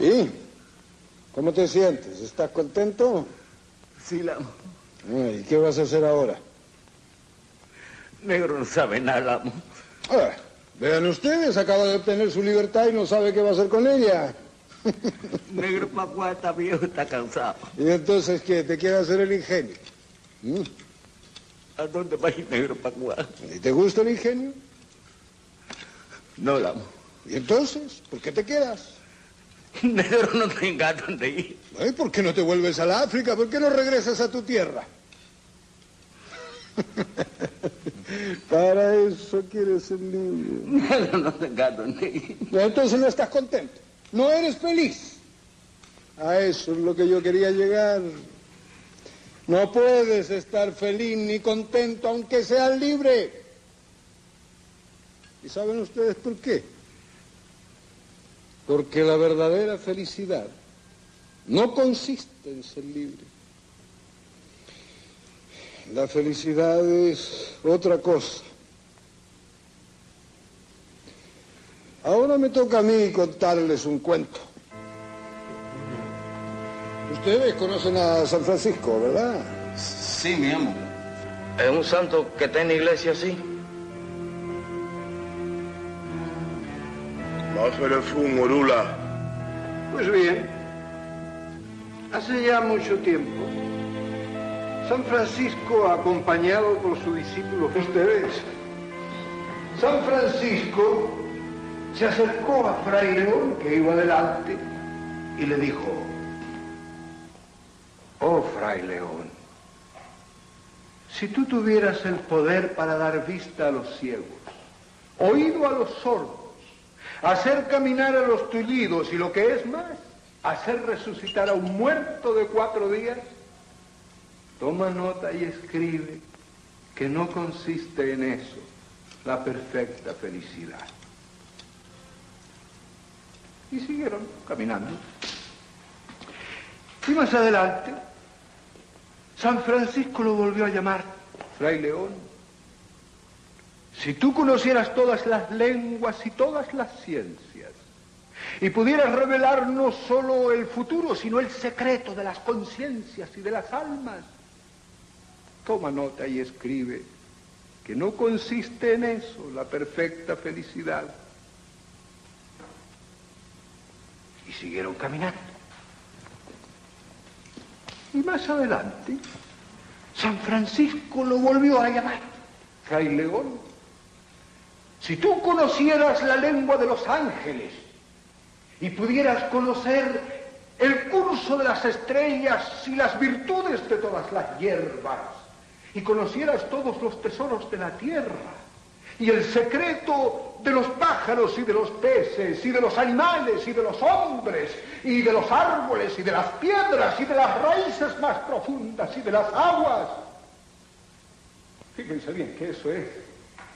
¿Y cómo te sientes? ¿Estás contento? Sí, Lamo. ¿Y qué vas a hacer ahora? Negro no sabe nada, Lamo. Ah, vean ustedes, acaba de obtener su libertad y no sabe qué va a hacer con ella. Negro Pacuá está viejo, está cansado. ¿Y entonces qué? ¿Te quiere hacer el ingenio? ¿Mm? ¿A dónde va el Negro Pacuá? ¿Y te gusta el ingenio? No, Lamo. ¿Y entonces? ¿Por qué te quedas? Negro, no tenga dónde ir. Ay, ¿por qué no te vuelves a la África? ¿Por qué no regresas a tu tierra? Para eso quieres ser libre. Negro, no tenga dónde ir. Entonces no estás contento. No eres feliz. A eso es lo que yo quería llegar. No puedes estar feliz ni contento, aunque seas libre. ¿Y saben ustedes por qué? Porque la verdadera felicidad no consiste en ser libre. La felicidad es otra cosa. Ahora me toca a mí contarles un cuento. Ustedes conocen a San Francisco, ¿verdad? Sí, mi amo. Es un santo que está en la iglesia, sí. Morula. Pues bien, hace ya mucho tiempo, San Francisco, acompañado por sus discípulos ustedes, San Francisco se acercó a Fray León, que iba delante, y le dijo: oh, Fray León, si tú tuvieras el poder para dar vista a los ciegos, oído a los sordos, hacer caminar a los tullidos y, lo que es más, hacer resucitar a un muerto de 4 días, toma nota y escribe que no consiste en eso la perfecta felicidad. Y siguieron caminando. Y más adelante, San Francisco lo volvió a llamar: Fray León, si tú conocieras todas las lenguas y todas las ciencias y pudieras revelar no solo el futuro, sino el secreto de las conciencias y de las almas, toma nota y escribe que no consiste en eso la perfecta felicidad. Y siguieron caminando. Y más adelante, San Francisco lo volvió a llamar: Fray León, si tú conocieras la lengua de los ángeles y pudieras conocer el curso de las estrellas y las virtudes de todas las hierbas, y conocieras todos los tesoros de la tierra y el secreto de los pájaros y de los peces y de los animales y de los hombres y de los árboles y de las piedras y de las raíces más profundas y de las aguas. Fíjense bien que eso es.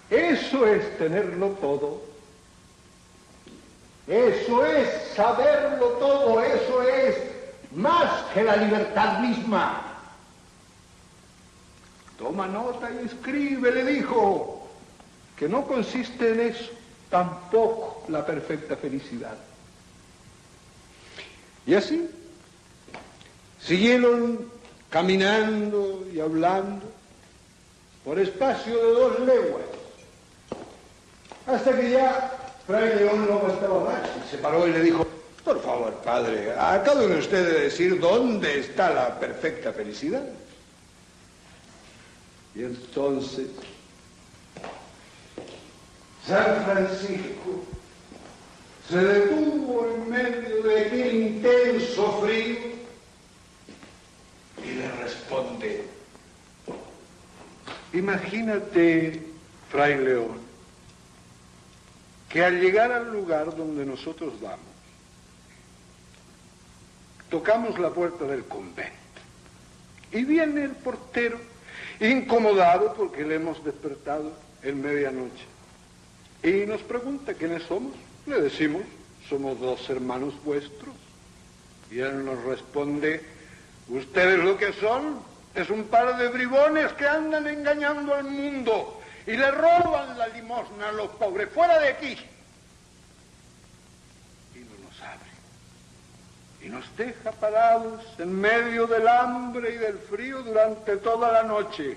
Eso es tenerlo todo. Eso es saberlo todo. Eso es más que la libertad misma. Toma nota y escribe, le dijo, que no consiste en eso tampoco la perfecta felicidad. Y así siguieron caminando y hablando por espacio de 2 leguas. Hasta que ya Fray León no aguantaba más y se paró y le dijo: por favor, padre, acabe usted de decir dónde está la perfecta felicidad. Y entonces San Francisco se detuvo en medio de aquel intenso frío y le responde: imagínate, Fray León, que al llegar al lugar donde nosotros vamos, Tocamos la puerta del convento y viene el portero, incomodado porque le hemos despertado en medianoche, y nos pregunta quiénes somos. Le decimos, somos dos hermanos vuestros. Y él nos responde, ustedes lo que son es un par de bribones que andan engañando al mundo y le roban la limosna a los pobres, fuera de aquí. Y no nos abre. Y nos deja parados en medio del hambre y del frío durante toda la noche.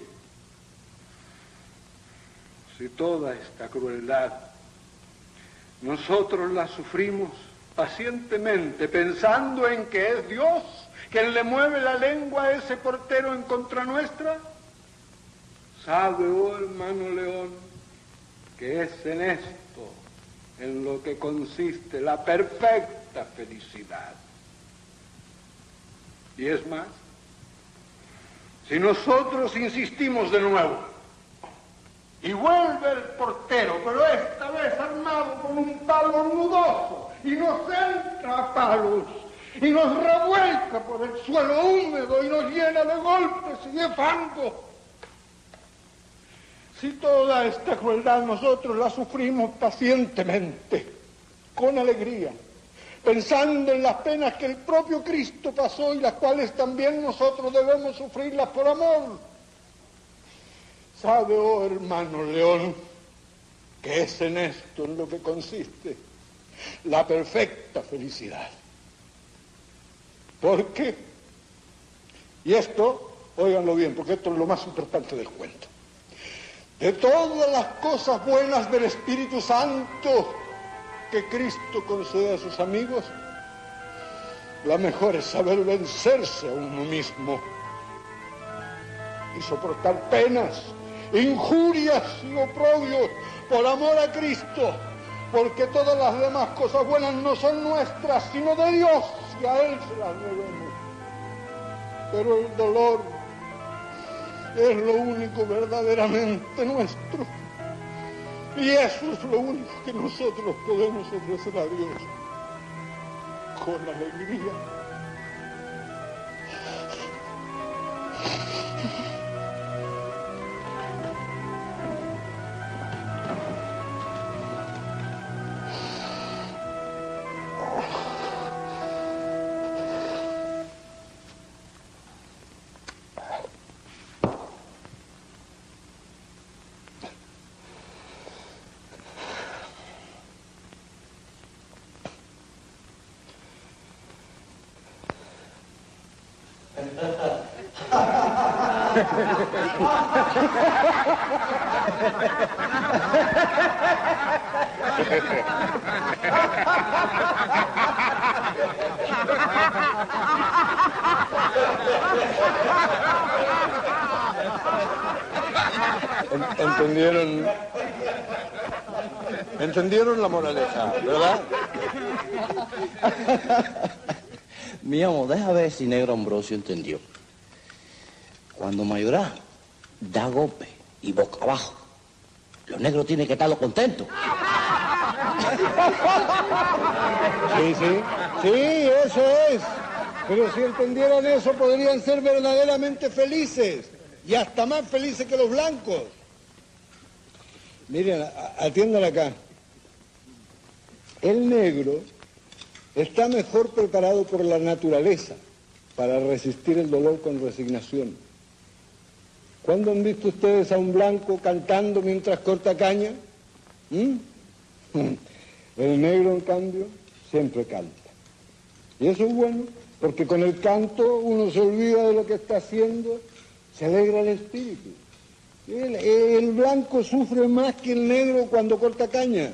Si toda esta crueldad nosotros la sufrimos pacientemente, pensando en que es Dios quien le mueve la lengua a ese portero en contra nuestra, sabe, oh hermano León, que es en esto en lo que consiste la perfecta felicidad. Y es más, si nosotros insistimos de nuevo y vuelve el portero, pero esta vez armado con un palo nudoso, y nos entra a palos y nos revuelca por el suelo húmedo y nos llena de golpes y de fango. Si toda esta crueldad nosotros la sufrimos pacientemente, con alegría, pensando en las penas que el propio Cristo pasó y las cuales también nosotros debemos sufrirlas por amor, sabe, oh hermano León, que es en esto en lo que consiste la perfecta felicidad. ¿Por qué? Y esto, óiganlo bien, porque esto es lo más importante del cuento. De todas las cosas buenas del Espíritu Santo que Cristo concede a sus amigos, la mejor es saber vencerse a uno mismo y soportar penas, injurias y oprobios por amor a Cristo, porque todas las demás cosas buenas no son nuestras, sino de Dios, y a Él se las debemos. Pero el dolor es lo único verdaderamente nuestro, y eso es lo único que nosotros podemos ofrecer a Dios, con alegría. Entendieron la moraleja, ¿verdad? Mi amo, deja ver si Negro Ambrosio entendió. Cuando Mayorá da golpe y boca abajo, los negros tienen que estarlo contentos. Sí, sí, sí, eso es. Pero si entendieran eso, podrían ser verdaderamente felices, y hasta más felices que los blancos. Miren, atiendan acá. El negro está mejor preparado por la naturaleza para resistir el dolor con resignación. ¿Cuándo han visto ustedes a un blanco cantando mientras corta caña? El negro, en cambio, siempre canta. Y eso es bueno, porque con el canto uno se olvida de lo que está haciendo, se alegra el espíritu. El blanco sufre más que el negro cuando corta caña.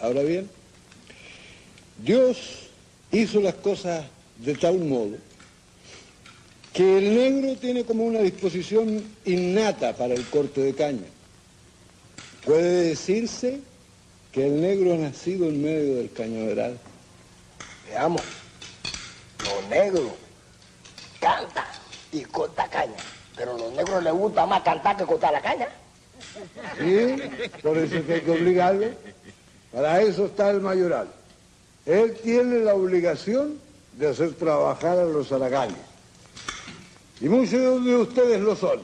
Ahora bien, Dios hizo las cosas de tal modo que el negro tiene como una disposición innata para el corte de caña. Puede decirse que el negro ha nacido en medio del cañaveral. Veamos, los negros cantan y cortan caña. Pero a los negros les gusta más cantar que cortar la caña. Sí, por eso es que hay que obligarlo. Para eso está el mayoral. Él tiene la obligación de hacer trabajar a los haraganes. Y muchos de ustedes lo son.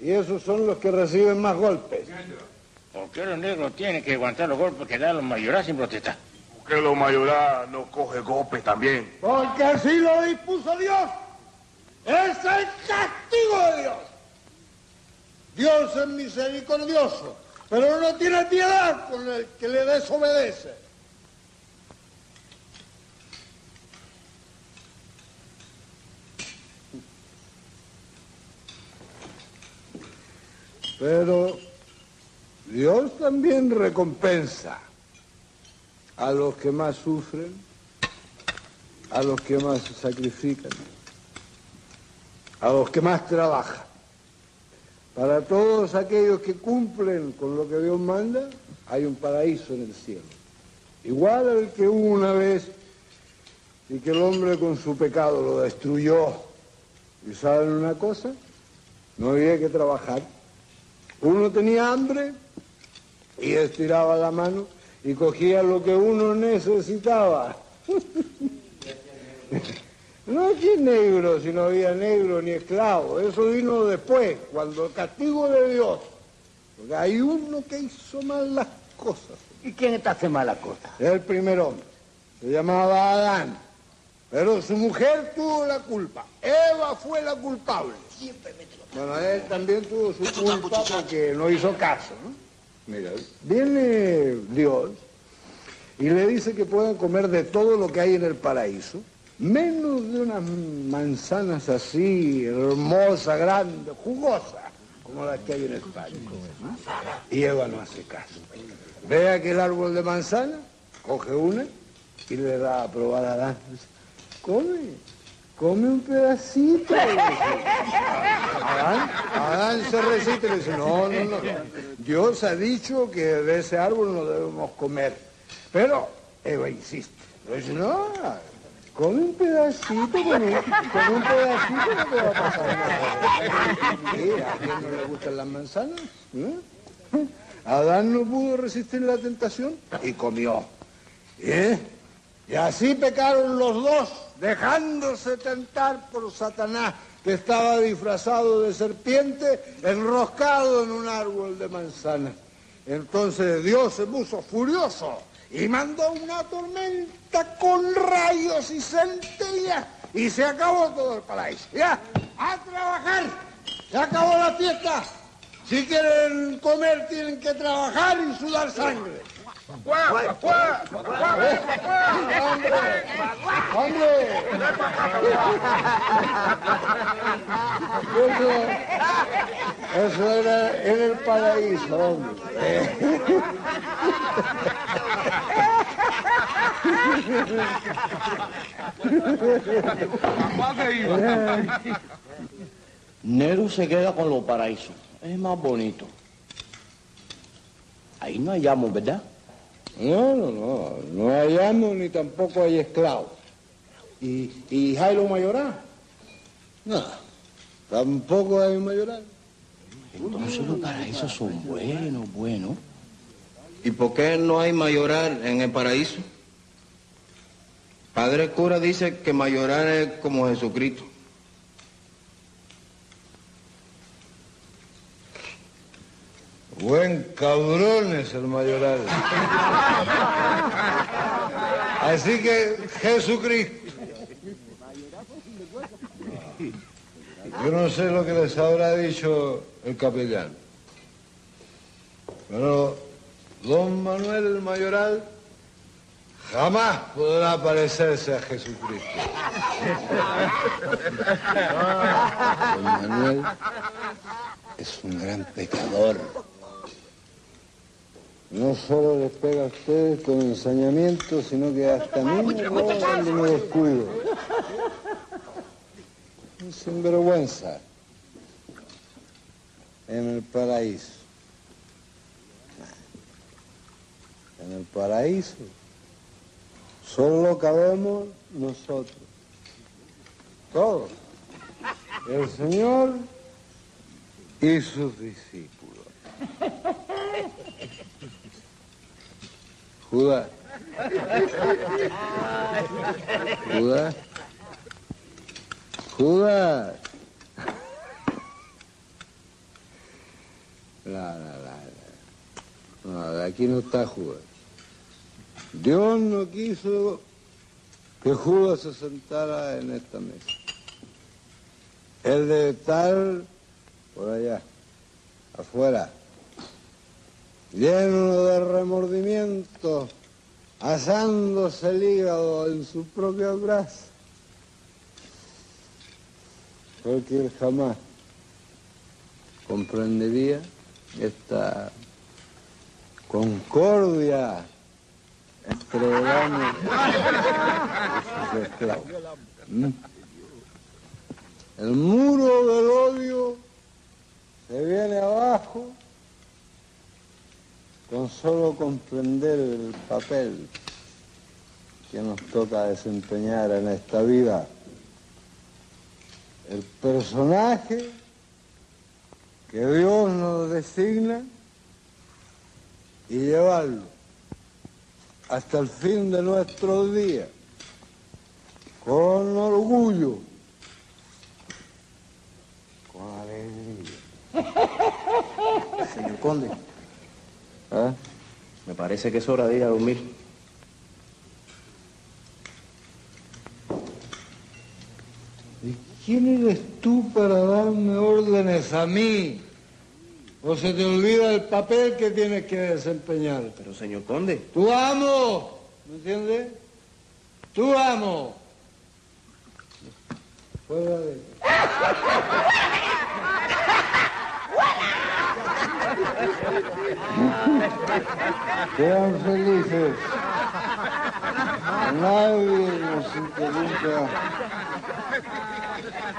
Y esos son los que reciben más golpes. ¿Por qué los negros tienen que aguantar los golpes que dan los mayorás sin protestar? ¿Por qué los mayorás no cogen golpes también? Porque así lo dispuso Dios. ¡Es el castigo de Dios! Dios es misericordioso, pero no tiene piedad con el que le desobedece. Pero Dios también recompensa a los que más sufren, a los que más se sacrifican, a los que más trabajan. Para todos aquellos que cumplen con lo que Dios manda, hay un paraíso en el cielo. Igual al que hubo una vez y que el hombre con su pecado lo destruyó. ¿Y saben una cosa? No había que trabajar. Uno tenía hambre y estiraba la mano y cogía lo que uno necesitaba. No había negro, si no había negro ni esclavo. Eso vino después, cuando el castigo de Dios. Porque hay uno que hizo malas cosas. ¿Y quién está haciendo malas cosas? El primer hombre. Se llamaba Adán. Pero su mujer tuvo la culpa. Eva fue la culpable. Siempre me bueno, él también tuvo su culpa porque no hizo caso, ¿no? Mira, viene Dios y le dice que pueden comer de todo lo que hay en el paraíso, menos de unas manzanas así, hermosas, grandes, jugosas, como las que hay en España. Y Eva no hace caso. Ve aquel árbol de manzana, coge una y le da a probar a Adán. Come un pedacito. Adán se resiste y le dice, no. Dios ha dicho que de ese árbol no debemos comer. Pero Eva insiste. Le dice, no, come un pedacito, con un pedacito no te va a pasar nada. ¿Qué? ¿A quién no le gustan las manzanas? ¿Eh? Adán no pudo resistir la tentación y comió. ¿Eh? Y así pecaron los dos, dejándose tentar por Satanás, que estaba disfrazado de serpiente, enroscado en un árbol de manzana. Entonces Dios se puso furioso y mandó una tormenta con rayos y centellas y se acabó todo el paraíso. ¡Ya! ¡A trabajar! ¡Se acabó la fiesta! Si quieren comer tienen que trabajar y sudar sangre. ¡Hombre! Eso era en el paraíso, hombre. Nero se queda con los paraísos. Es más bonito. Ahí no hallamos, ¿verdad? No hay amos ni tampoco hay esclavos. ¿Y Jairo Mayoral? No, tampoco hay mayoral. Entonces los paraísos son buenos. ¿Y por qué no hay mayoral en el paraíso? Padre Cura dice que mayoral es como Jesucristo. Buen cabrón es el mayoral. Así que, Jesucristo. Yo no sé lo que les habrá dicho el capellán. Pero don Manuel el mayoral jamás podrá parecerse a Jesucristo. Don Manuel es un gran pecador. No solo les pega a ustedes con ensañamiento, sino que hasta a mí me descuido. Es sinvergüenza en el paraíso. En el paraíso solo cabemos nosotros. Todos. El Señor y sus discípulos. Judas. Judas. No, de aquí no está Judas. Dios no quiso que Judas se sentara en esta mesa. Él debe estar por allá, afuera, lleno de remordimiento, asándose el hígado en su propia brasa, porque él jamás comprendería esta concordia entre el amo y sus esclavos. El muro del odio se viene abajo con solo comprender el papel que nos toca desempeñar en esta vida. El personaje que Dios nos designa y llevarlo hasta el fin de nuestro día con orgullo, con alegría. Señor Conde, ¿eh? Me parece que es hora de ir a dormir. ¿Y quién eres tú para darme órdenes a mí? ¿O se te olvida el papel que tienes que desempeñar? Pero, señor Conde... ¡Tu amo! ¿Me entiendes? ¡Tu amo! Fuera de... Sean felices. Nadie nos interrumpa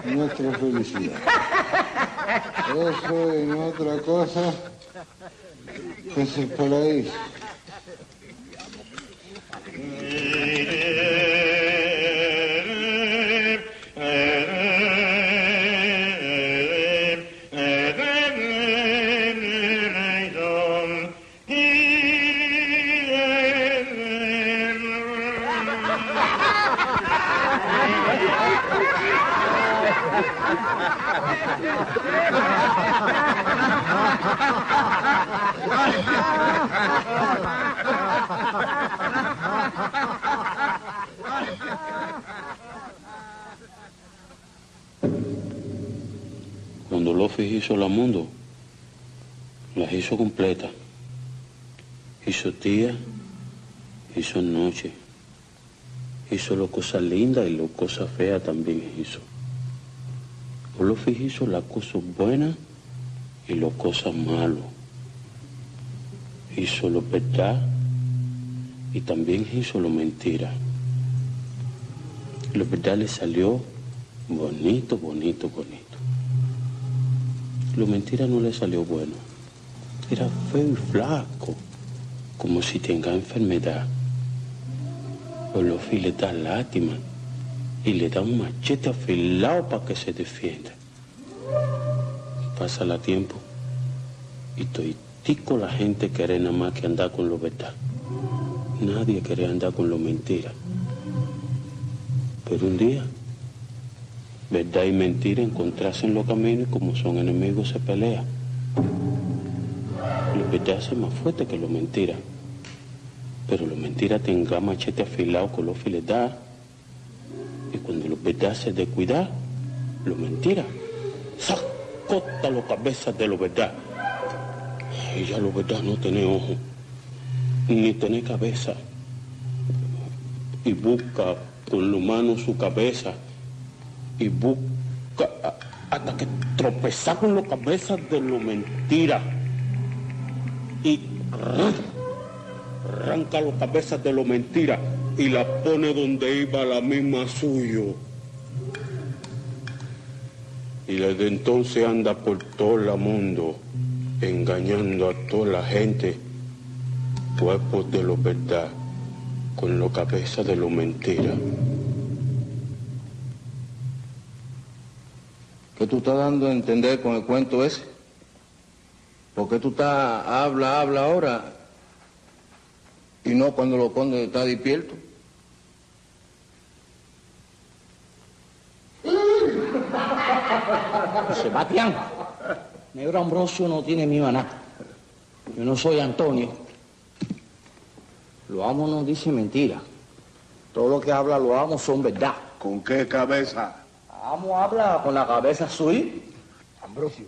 nuestra felicidad. Eso y no otra cosa que es el paraíso. Cuando Lofi hizo la mundo, las hizo completa. Hizo día, hizo noche. Hizo las cosas lindas y las cosas feas también hizo. Olofi hizo las cosas buenas y las cosas malas. Hizo lo verdad y también hizo lo mentira. Lo verdad le salió bonito, bonito, bonito. Lo mentira no le salió bueno. Era feo y flaco, como si tenga enfermedad. Olofi le da lástima y le da un machete afilado para que se defienda. Pasa el tiempo y toitico la gente quiere nada más que andar con lo verdad. Nadie quiere andar con lo mentira. Pero un día, verdad y mentira encontrarse en los caminos y como son enemigos se pelean. Lo verdad es más fuerte que lo mentira. Pero lo mentira tenga machete afilado con lo filetada. Y cuando los verdad se descuida, los mentiras, sacota las cabezas de los verdad. Y ya los verdad no tiene ojo, ni tiene cabeza. Y busca con los manos su cabeza, y busca hasta que tropezar con las cabezas de los mentiras. Y arranca las cabezas de los mentiras. Y la pone donde iba la misma suyo. Y desde entonces anda por todo el mundo, engañando a toda la gente, cuerpos de lo verdad, con la cabeza de lo mentira. ¿Qué tú estás dando a entender con el cuento ese? ¿Por qué tú estás habla ahora? Y no cuando los condes está despierto. Sebastián, Negro Ambrosio no tiene miedo a nada. Yo no soy Antonio. Lo amo no dice mentira. Todo lo que habla lo amo son verdad. ¿Con qué cabeza? Amo habla con la cabeza suya. Ambrosio,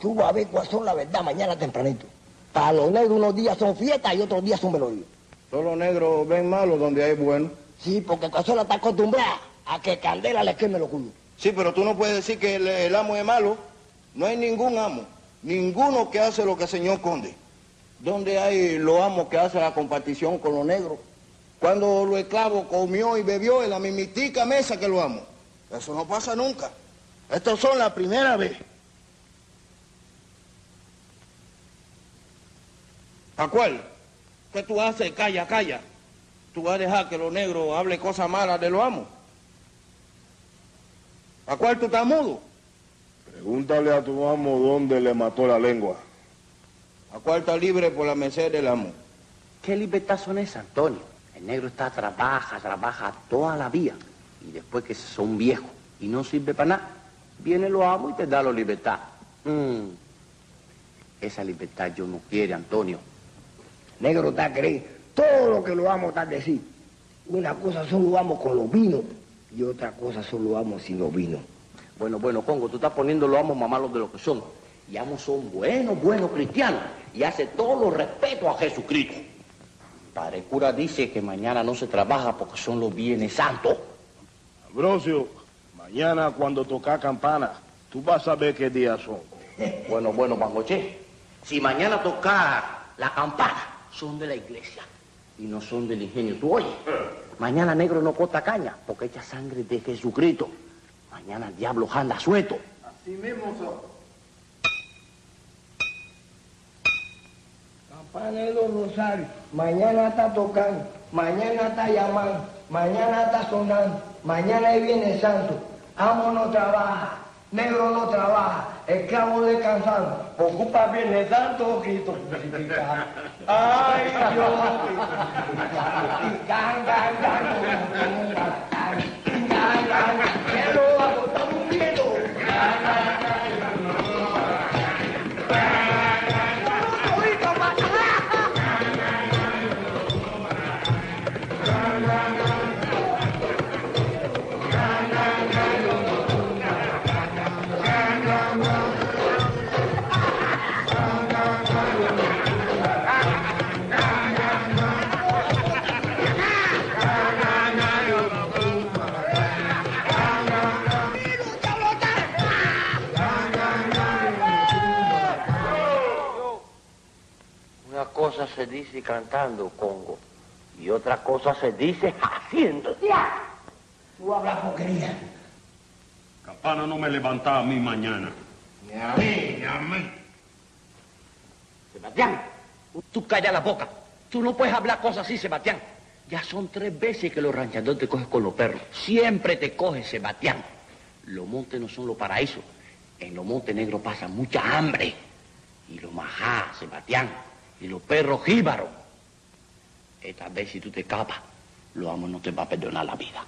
tú vas a ver cuál son la verdad mañana tempranito. Para los negros unos días son fiestas y otros días son melodías. Todos los negros ven malos donde hay buenos. Sí, porque Casola está acostumbrada a que Candela le queme los culos. Sí, pero tú no puedes decir que el amo es malo. No hay ningún amo, ninguno que hace lo que el señor Conde. ¿Dónde hay los amos que hacen la compartición con los negros? Cuando los esclavos comió y bebió en la mimitica mesa que los amos. Eso no pasa nunca. Estas son la primera vez. ¿A cuál? ¿Qué tú haces? Calla, calla. ¿Tú vas a dejar que los negros hablen cosas malas de los amos? ¿A cuál tú estás mudo? Pregúntale a tu amo dónde le mató la lengua. ¿A cuál está libre por la merced del amo? ¿Qué libertad son esas, Antonio? El negro está, trabaja toda la vida. Y después que son viejos y no sirve para nada, viene los amos y te da la libertad. Esa libertad yo no quiero, Antonio. Negro está creyendo todo lo que los amos están diciendo. Una cosa son los amos con los vinos y otra cosa son los amos sin los vinos. Bueno, Congo, tú estás poniendo los amos más malos de lo que son. Y amos son buenos cristianos y hace todo el respeto a Jesucristo. Padre el cura dice que mañana no se trabaja porque son los Viernes Santos. Ambrosio, mañana cuando toca campana, tú vas a ver qué días son. Bueno, Bangoché, si mañana toca la campana, son de la iglesia y no son del ingenio. ¿Tú oyes? Mañana negro no corta caña porque echa sangre de Jesucristo. Mañana el diablo anda suelto. Así mismo son. Campanero Rosario, mañana está tocando, mañana está llamando, mañana está sonando, mañana viene santo. Amo no trabaja, negro no trabaja, esclavo descansando. Ocupa bien el santo ojito. Ay, Dios. Se dice cantando, Congo, y otra cosa se dice haciendo. ¡Ya! Tú hablas porquería. Campana no me levanta a mí mañana. Ni a mí. Sebastián, tú calla la boca. Tú no puedes hablar cosas así, Sebastián. Ya son 3 veces que los ranchadores te cogen con los perros. Siempre te cogen, Sebastián. Los montes no son los paraísos. En los montes negros pasa mucha hambre. Y los majá, Sebastián. Y los perros jíbaros. Esta vez si tú te escapas, los amos no te va a perdonar la vida.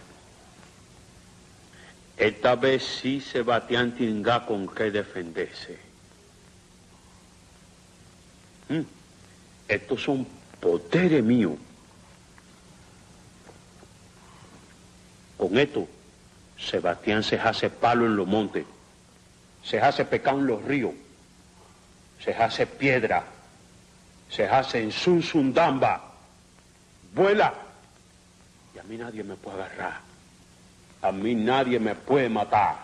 Esta vez sí Sebastián tinga con qué defenderse. Estos son poderes míos. Con esto, Sebastián se hace palo en los montes, se hace pecado en los ríos, se hace piedra. Se hace en Sunzundamba. Vuela. Y a mí nadie me puede agarrar. A mí nadie me puede matar.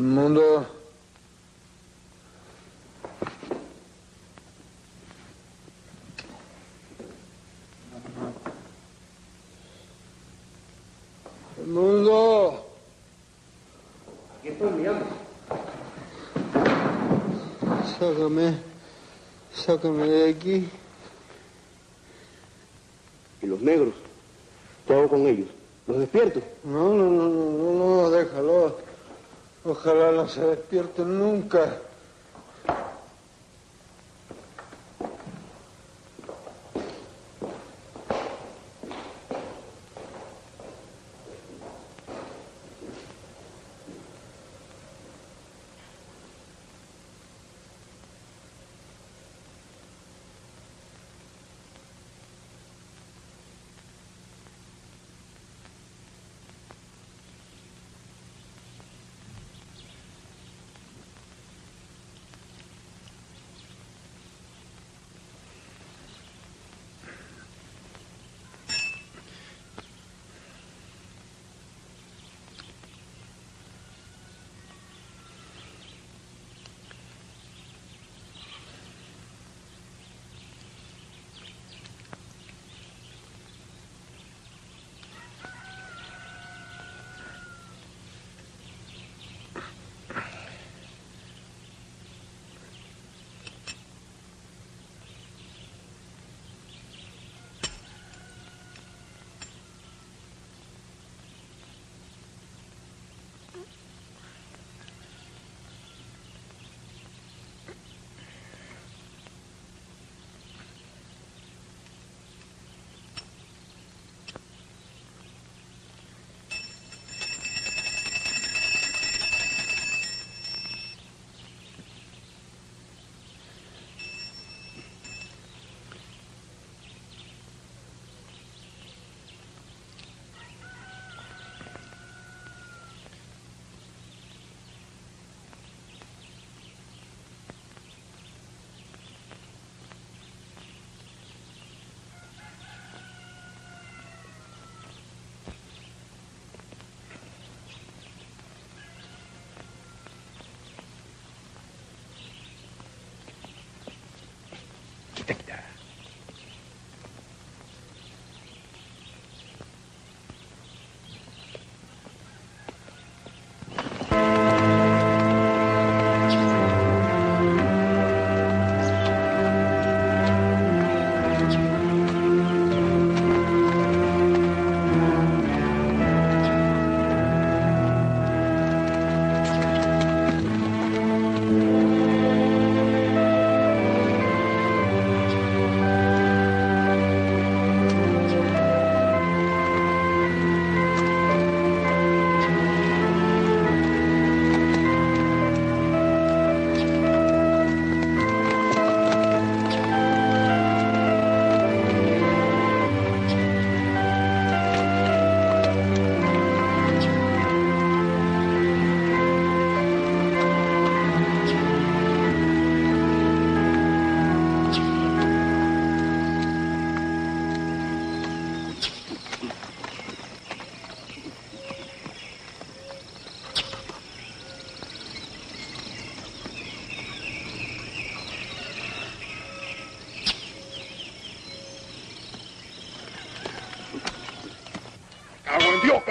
El mundo aquí estoy mirando. Sácame de aquí. ¿Y los negros? ¿Qué hago con ellos? ¿Los despierto? No, déjalo. Ojalá no se despierten nunca.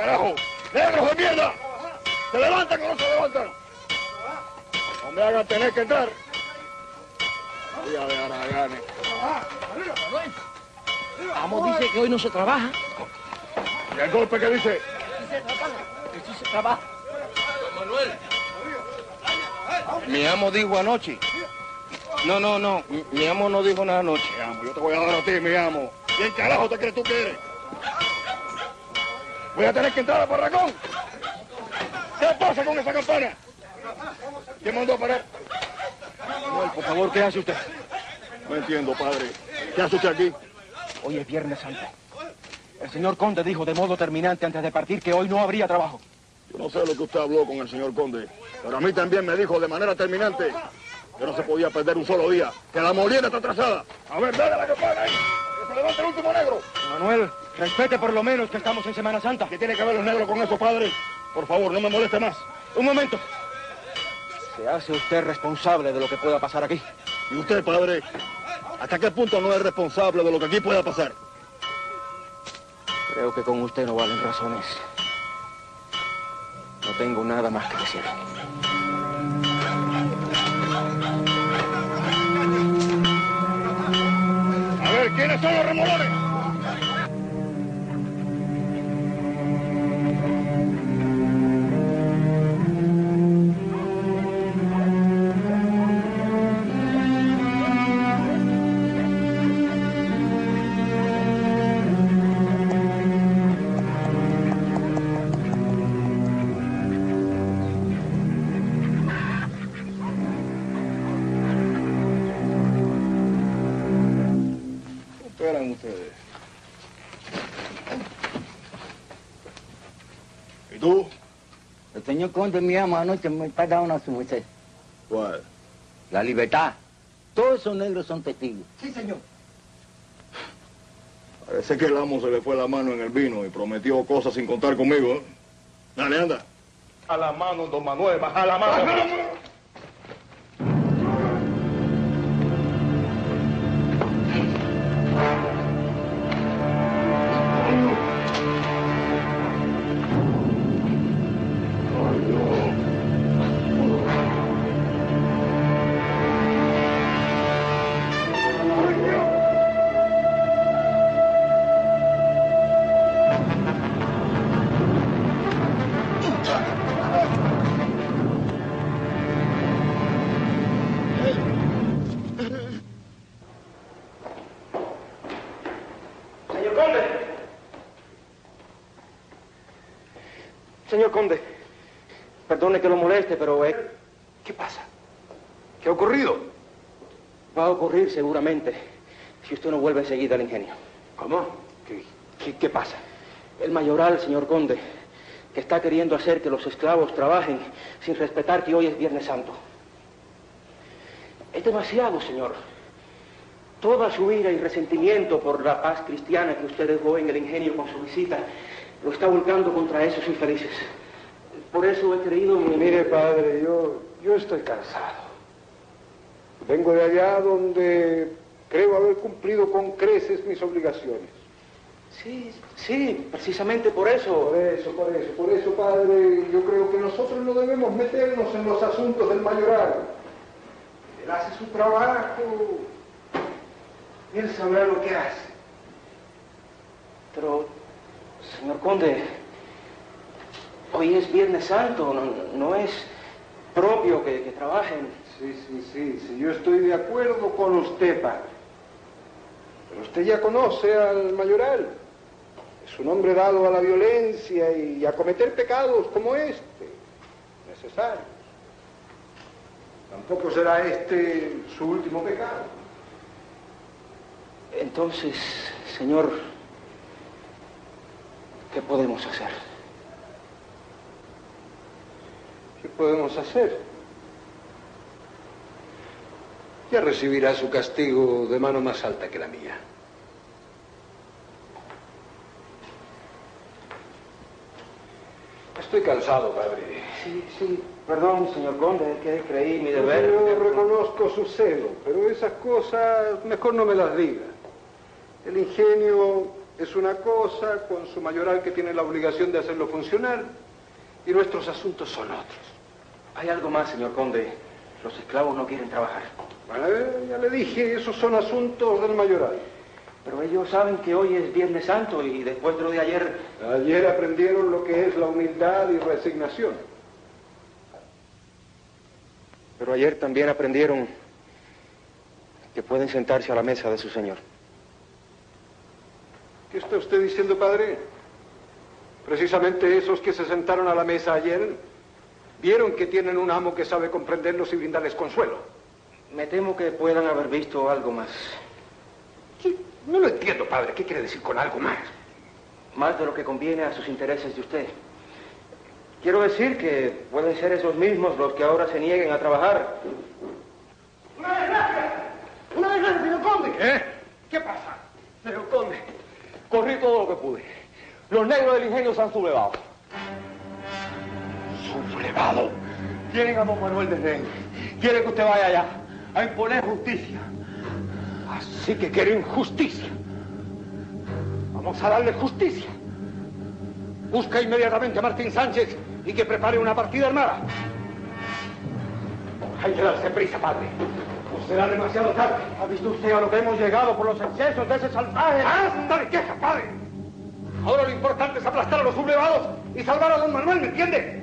¡Carajo! ¡Negros de mierda! ¿Se levantan o no se levantan? No me hagan tener que entrar. Voy a dejar a Gane. Vamos, dice que hoy no se trabaja. ¿Y el golpe qué dice? Que sí se trabaja. Don Manuel. Mi amo dijo anoche. No. Mi amo no dijo nada anoche. Mi amo, yo te voy a dar a ti, mi amo. ¿Y el carajo te crees tú que eres? Voy a tener que entrar al barracón. ¿Qué pasa con esa campana? ¿Quién mandó a parar? Manuel, por favor, ¿qué hace usted? No entiendo, padre. ¿Qué hace usted aquí? Hoy es Viernes Santo. El señor Conde dijo de modo terminante antes de partir que hoy no habría trabajo. Yo no sé lo que usted habló con el señor Conde, pero a mí también me dijo de manera terminante que no se podía perder un solo día, que la molienda está atrasada. A ver, dale la campana ahí. ¡Que se levante el último negro! Manuel... Respete por lo menos que estamos en Semana Santa. ¿Qué tiene que ver los negros con eso, padre? Por favor, no me moleste más. Un momento. ¿Se hace usted responsable de lo que pueda pasar aquí? ¿Y usted, padre? ¿Hasta qué punto no es responsable de lo que aquí pueda pasar? Creo que con usted no valen razones. No tengo nada más que decir. A ver, ¿quiénes son los remolones? El señor Conde me llama anoche, me está dando una sumisión. ¿Cuál? La libertad. Todos esos negros son testigos. Sí, señor. Parece que el amo se le fue la mano en el vino y prometió cosas sin contar conmigo, ¿eh? Dale, anda. A la mano, don Manuel, baja la mano. ¡Baja la mano! Señor Conde, perdone que lo moleste, pero... ¿Qué pasa? ¿Qué ha ocurrido? Va a ocurrir seguramente si usted no vuelve enseguida al ingenio. ¿Cómo? ¿Qué pasa? El mayoral, señor Conde, que está queriendo hacer que los esclavos trabajen sin respetar que hoy es Viernes Santo. Es demasiado, señor. Toda su ira y resentimiento por la paz cristiana que usted dejó en el ingenio con su visita... lo está volcando contra esos infelices. Por eso he creído... Mire, padre, yo estoy cansado. Vengo de allá donde creo haber cumplido con creces mis obligaciones. Sí, precisamente por eso. Por eso, padre, yo creo que nosotros no debemos meternos en los asuntos del mayoral. Él hace su trabajo, él sabrá lo que hace. Pero... señor Conde, hoy es Viernes Santo, no es propio que trabajen. Sí, yo estoy de acuerdo con usted, padre. Pero usted ya conoce al mayoral. Es un hombre dado a la violencia y a cometer pecados como este, necesarios. Tampoco será este su último pecado. Entonces, señor... ¿qué podemos hacer? ¿Qué podemos hacer? Ya recibirá su castigo de mano más alta que la mía. Estoy cansado, padre. Sí, perdón, señor Conde, es que creí mi deber. Yo reconozco su celo, pero esas cosas mejor no me las diga. El ingenio... es una cosa, con su mayoral que tiene la obligación de hacerlo funcionar, y nuestros asuntos son otros. Hay algo más, señor Conde. Los esclavos no quieren trabajar. Bueno, ya le dije, esos son asuntos del mayoral. Pero ellos saben que hoy es Viernes Santo y después de lo de ayer... Ayer aprendieron lo que es la humildad y resignación. Pero ayer también aprendieron que pueden sentarse a la mesa de su señor. ¿Qué está usted diciendo, padre? Precisamente esos que se sentaron a la mesa ayer vieron que tienen un amo que sabe comprenderlos y brindarles consuelo. Me temo que puedan haber visto algo más. ¿Qué? No lo entiendo, padre. ¿Qué quiere decir con algo más? Más de lo que conviene a sus intereses de usted. Quiero decir que pueden ser esos mismos los que ahora se nieguen a trabajar. ¡Una desgracia! ¡Una desgracia, señor Conde! ¿Qué? ¿Qué pasa, señor Conde? Corrí todo lo que pude. Los negros del ingenio se han sublevado. ¿Sublevado? Quieren a don Manuel de rey. Quieren que usted vaya allá a imponer justicia. Así que quieren justicia. Vamos a darle justicia. Busca inmediatamente a Martín Sánchez y que prepare una partida armada. Hay que darse prisa, padre. O será demasiado tarde. ¿Ha visto usted a lo que hemos llegado por los excesos de ese salvaje? ¡Hasta de quejas, padre! Ahora lo importante es aplastar a los sublevados y salvar a don Manuel, ¿me entiende?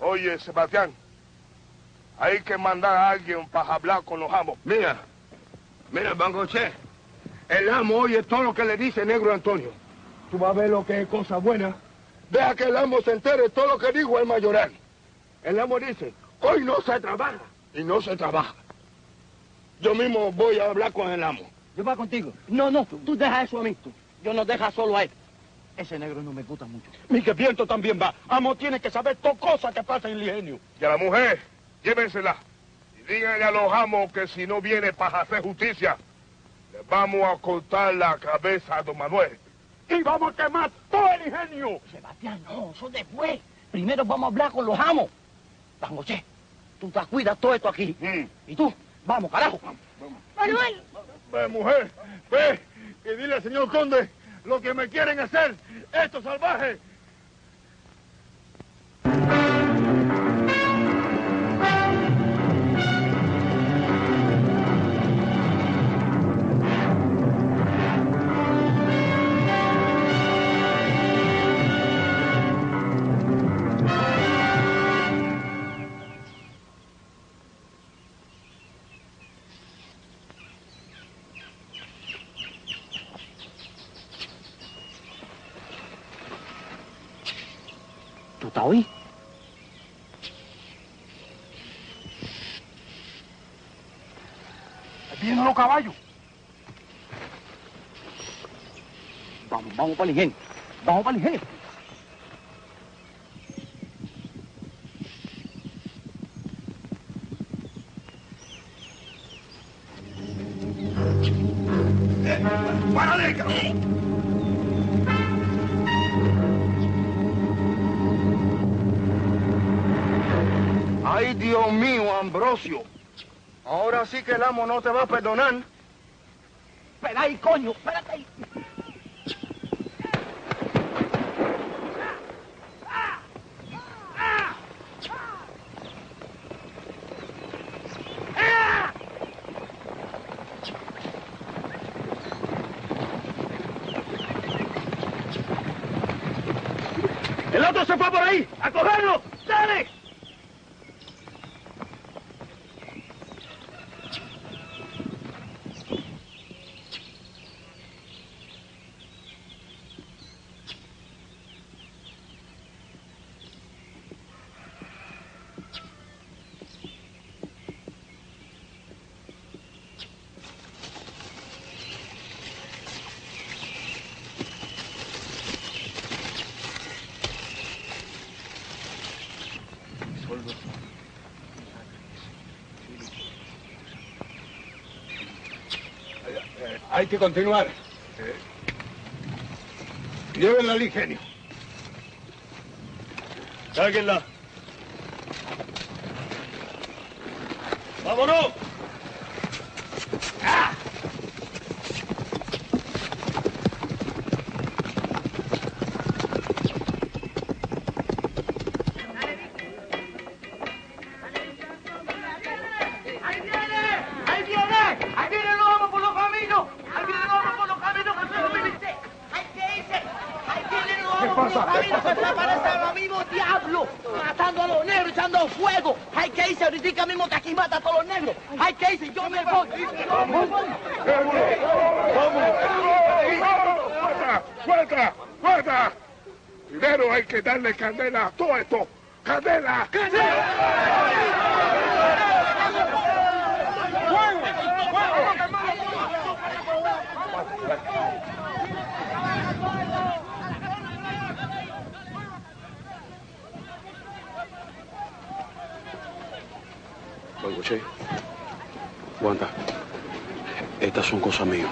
Oye, Sebastián, hay que mandar a alguien para hablar con los amos. Mira, Bangoché, el amo oye todo lo que le dice Negro Antonio. Tú vas a ver lo que es cosa buena. Deja que el amo se entere todo lo que dijo el mayoral. El amo dice, hoy no se trabaja. Y no se trabaja. Yo mismo voy a hablar con el amo. Yo voy contigo. No, tú deja eso a mí. Yo no deja solo a él. Ese negro no me gusta mucho. Mi que viento también va. Amo tiene que saber todas cosas que pasa en el ingenio. Y a la mujer, llévensela. Y díganle a los amos que si no viene para hacer justicia, le vamos a cortar la cabeza a don Manuel. Y vamos a quemar todo el ingenio. Sebastián, no, eso después. Primero vamos a hablar con los amos. Vamos, che, tú te cuidas todo esto aquí. Y tú, vamos, carajo. Vamos. Manuel. Ve, mujer, ve y dile al señor conde lo que me quieren hacer estos salvajes. Vienen los caballos. Vamos para el ingenio. Vamos para el ingenio. ¡Párale, cabrón! ¡Ay, Dios mío, Ambrosio! Ahora sí que el amo no te va a perdonar. Espera ahí, coño, espérate ahí. ¡El otro se fue por ahí! ¡A cogerlo! ¡Dale! Hay que continuar. Llévenla al ingenio. Sáquenla. ¡Vámonos! ¡Ah! Darle candela a todo esto. ¡Candela! ¡Candela! ¡Fuego! ¡Fuego! Bangoché, aguanta. Estas son cosas mías.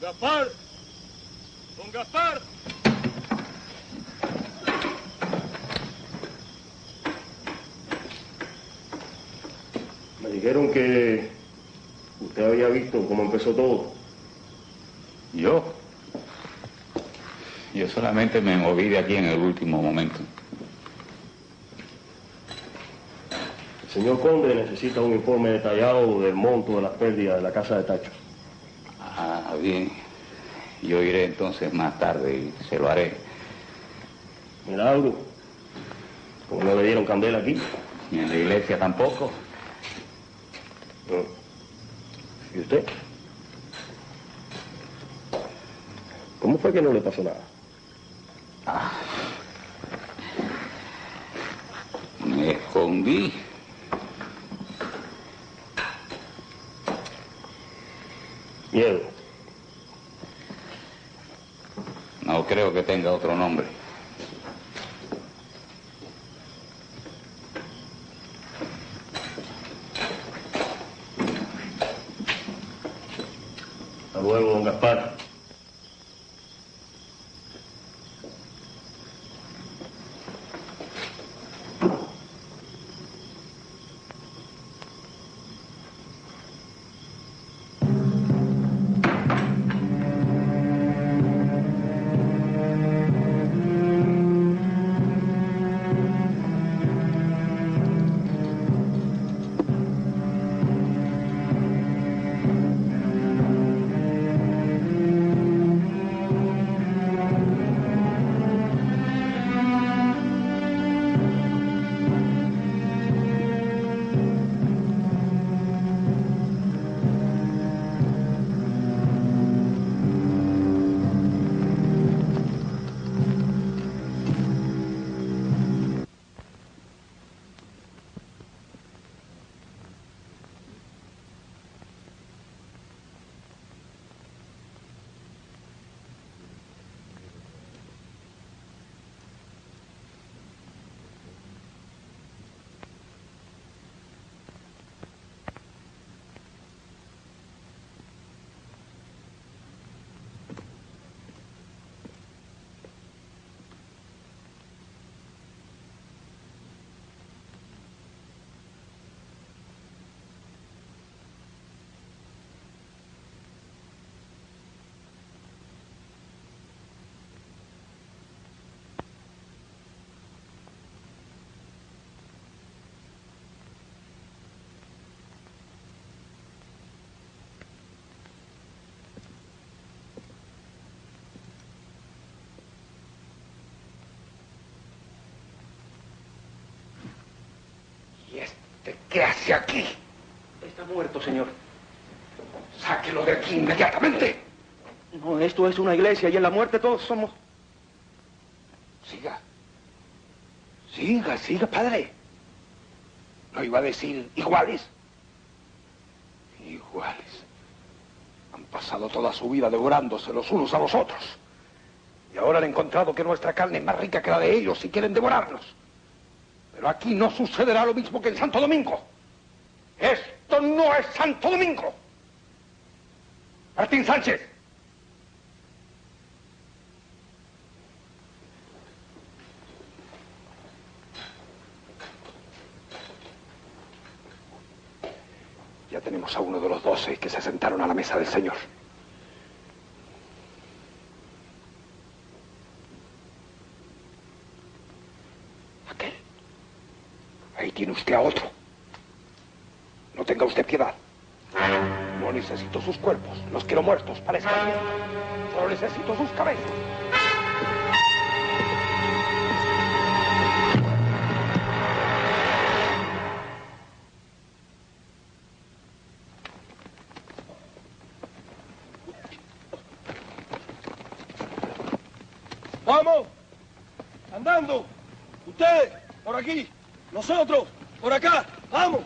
Don Gaspar. Don Gaspar. Me dijeron que usted había visto cómo empezó todo. ¿Yo? Yo solamente me moví de aquí en el último momento. El señor Conde necesita un informe detallado del monto de las pérdidas de la casa de Tacho. Ah, bien. Yo iré entonces más tarde y se lo haré. Milagro. ¿Cómo no le dieron candela aquí? Ni en la iglesia tampoco. No. ¿Y usted? ¿Cómo fue que no le pasó nada? Ah. Me escondí. Miedo. No creo que tenga otro nombre. Hasta luego, don Gaspar. ¿Qué hace aquí? Está muerto, señor. Sáquelo de aquí inmediatamente. No, esto es una iglesia y en la muerte todos somos... Siga. Siga, siga, padre. No iba a decir iguales. Iguales. Han pasado toda su vida devorándose los unos a los otros. Y ahora han encontrado que nuestra carne es más rica que la de ellos y quieren devorarnos. Pero aquí no sucederá lo mismo que en Santo Domingo. Esto no es Santo Domingo. Martín Sánchez. Ya tenemos a uno de los 12 que se sentaron a la mesa del Señor. Tiene usted a otro. No tenga usted piedad. No necesito sus cuerpos. Los quiero muertos, para estar bien. Solo necesito sus cabezas. ¡Vamos! ¡Andando! ¡Ustedes! ¡Por aquí! ¡Nosotros! ¡Por acá! ¡Vamos!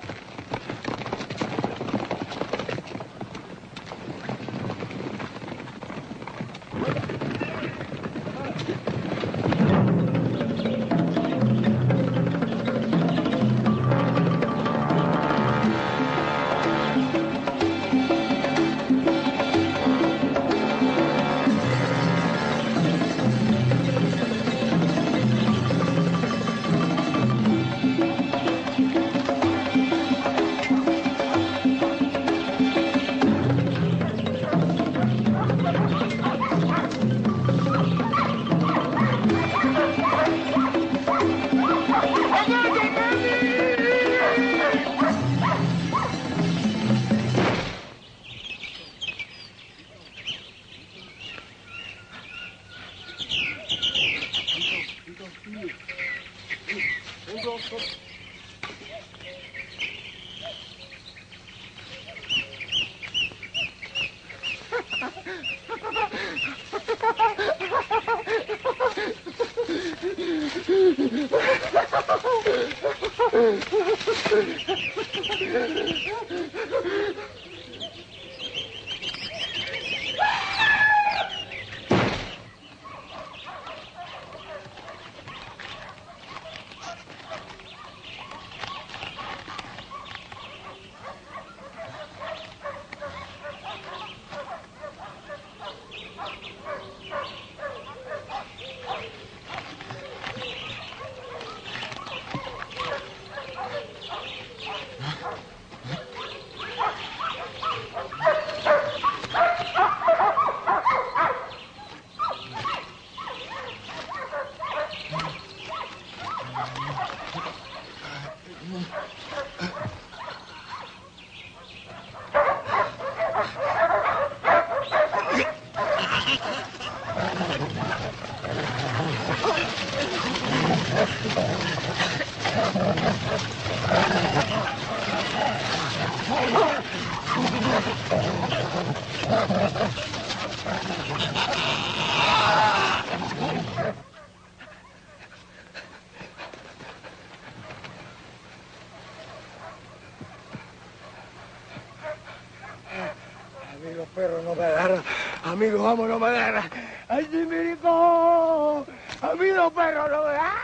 Amigo, vamos, no me agarra. ¡Ay, sí, mi hijo! ¡Amigo, perro, no me agarra!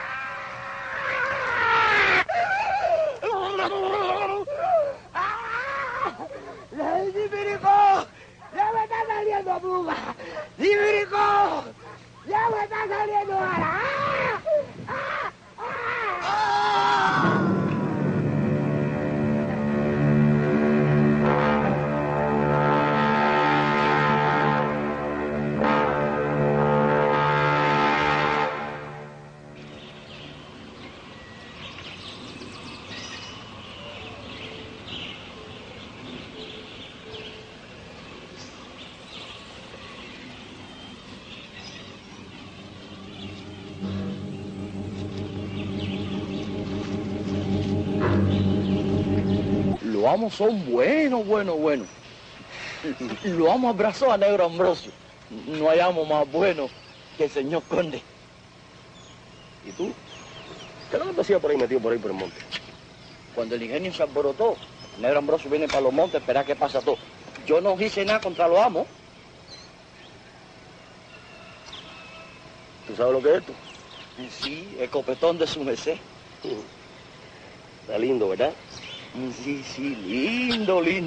¡Ay, sí, mi hijo! ¡Ya me está saliendo pluma! ¡Sí, mi hijo! ¡Ya me está saliendo ahora! Vamos, son buenos. Lo vamos abrazó a Negro Ambrosio. No hayamos más bueno que el señor Conde. ¿Y tú? ¿Qué no te hacía por ahí metido por ahí por el monte? Cuando el ingenio se alborotó, Negro Ambrosio viene para los montes a esperar que pasa todo. Yo no hice nada contra los amos. ¿Tú sabes lo que es esto? Sí, el copetón de su merced. Está lindo, ¿verdad? Sí, lindo. Sí,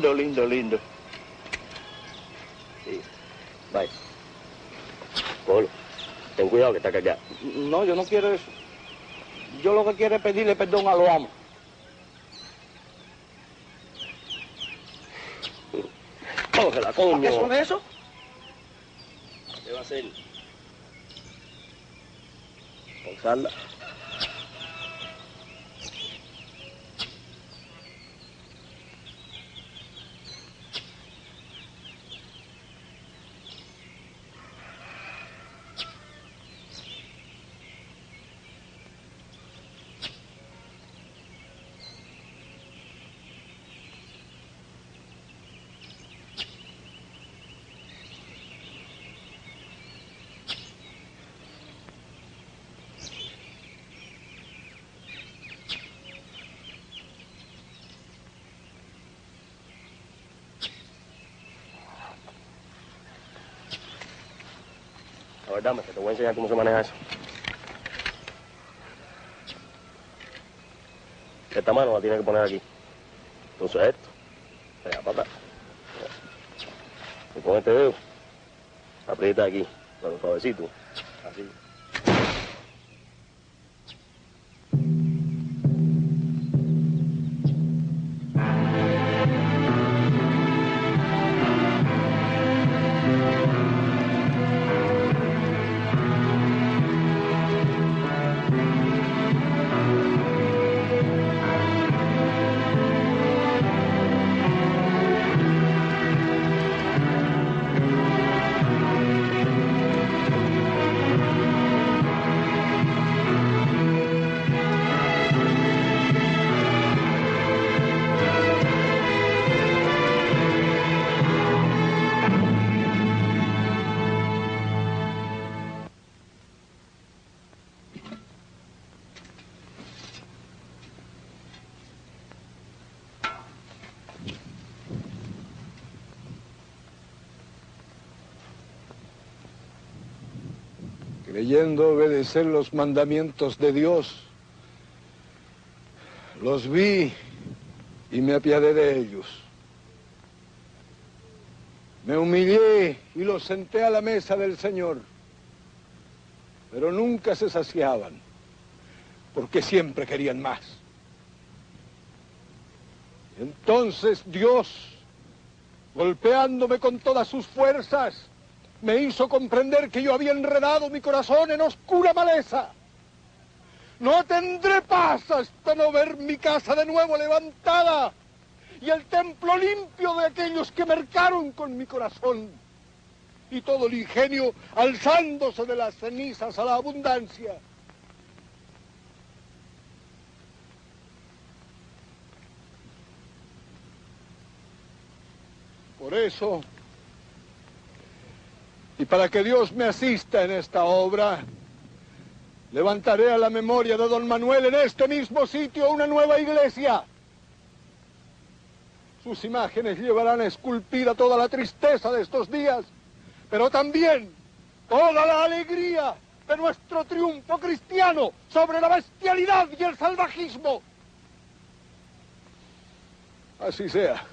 vaya. Colo, ten cuidado que está callado. No, yo no quiero eso. Yo lo que quiero es pedirle perdón a los amos. Cógela, coño. ¿Qué son eso? ¿Qué va a hacer? Posarla. A ver, dame, que te voy a enseñar cómo se maneja eso. Esta mano la tienes que poner aquí. Entonces esto, le da para acá. Y con este dedo, aprieta aquí, con un suavecito, así. creyendo obedecer los mandamientos de Dios. Los vi y me apiadé de ellos. Me humillé y los senté a la mesa del Señor, pero nunca se saciaban, porque siempre querían más. Entonces Dios, golpeándome con todas sus fuerzas, me hizo comprender que yo había enredado mi corazón en oscura maleza. No tendré paz hasta no ver mi casa de nuevo levantada y el templo limpio de aquellos que mercaron con mi corazón, y todo el ingenio alzándose de las cenizas a la abundancia. Por eso, y para que Dios me asista en esta obra, levantaré a la memoria de Don Manuel en este mismo sitio una nueva iglesia. Sus imágenes llevarán esculpida toda la tristeza de estos días, pero también toda la alegría de nuestro triunfo cristiano sobre la bestialidad y el salvajismo. Así sea.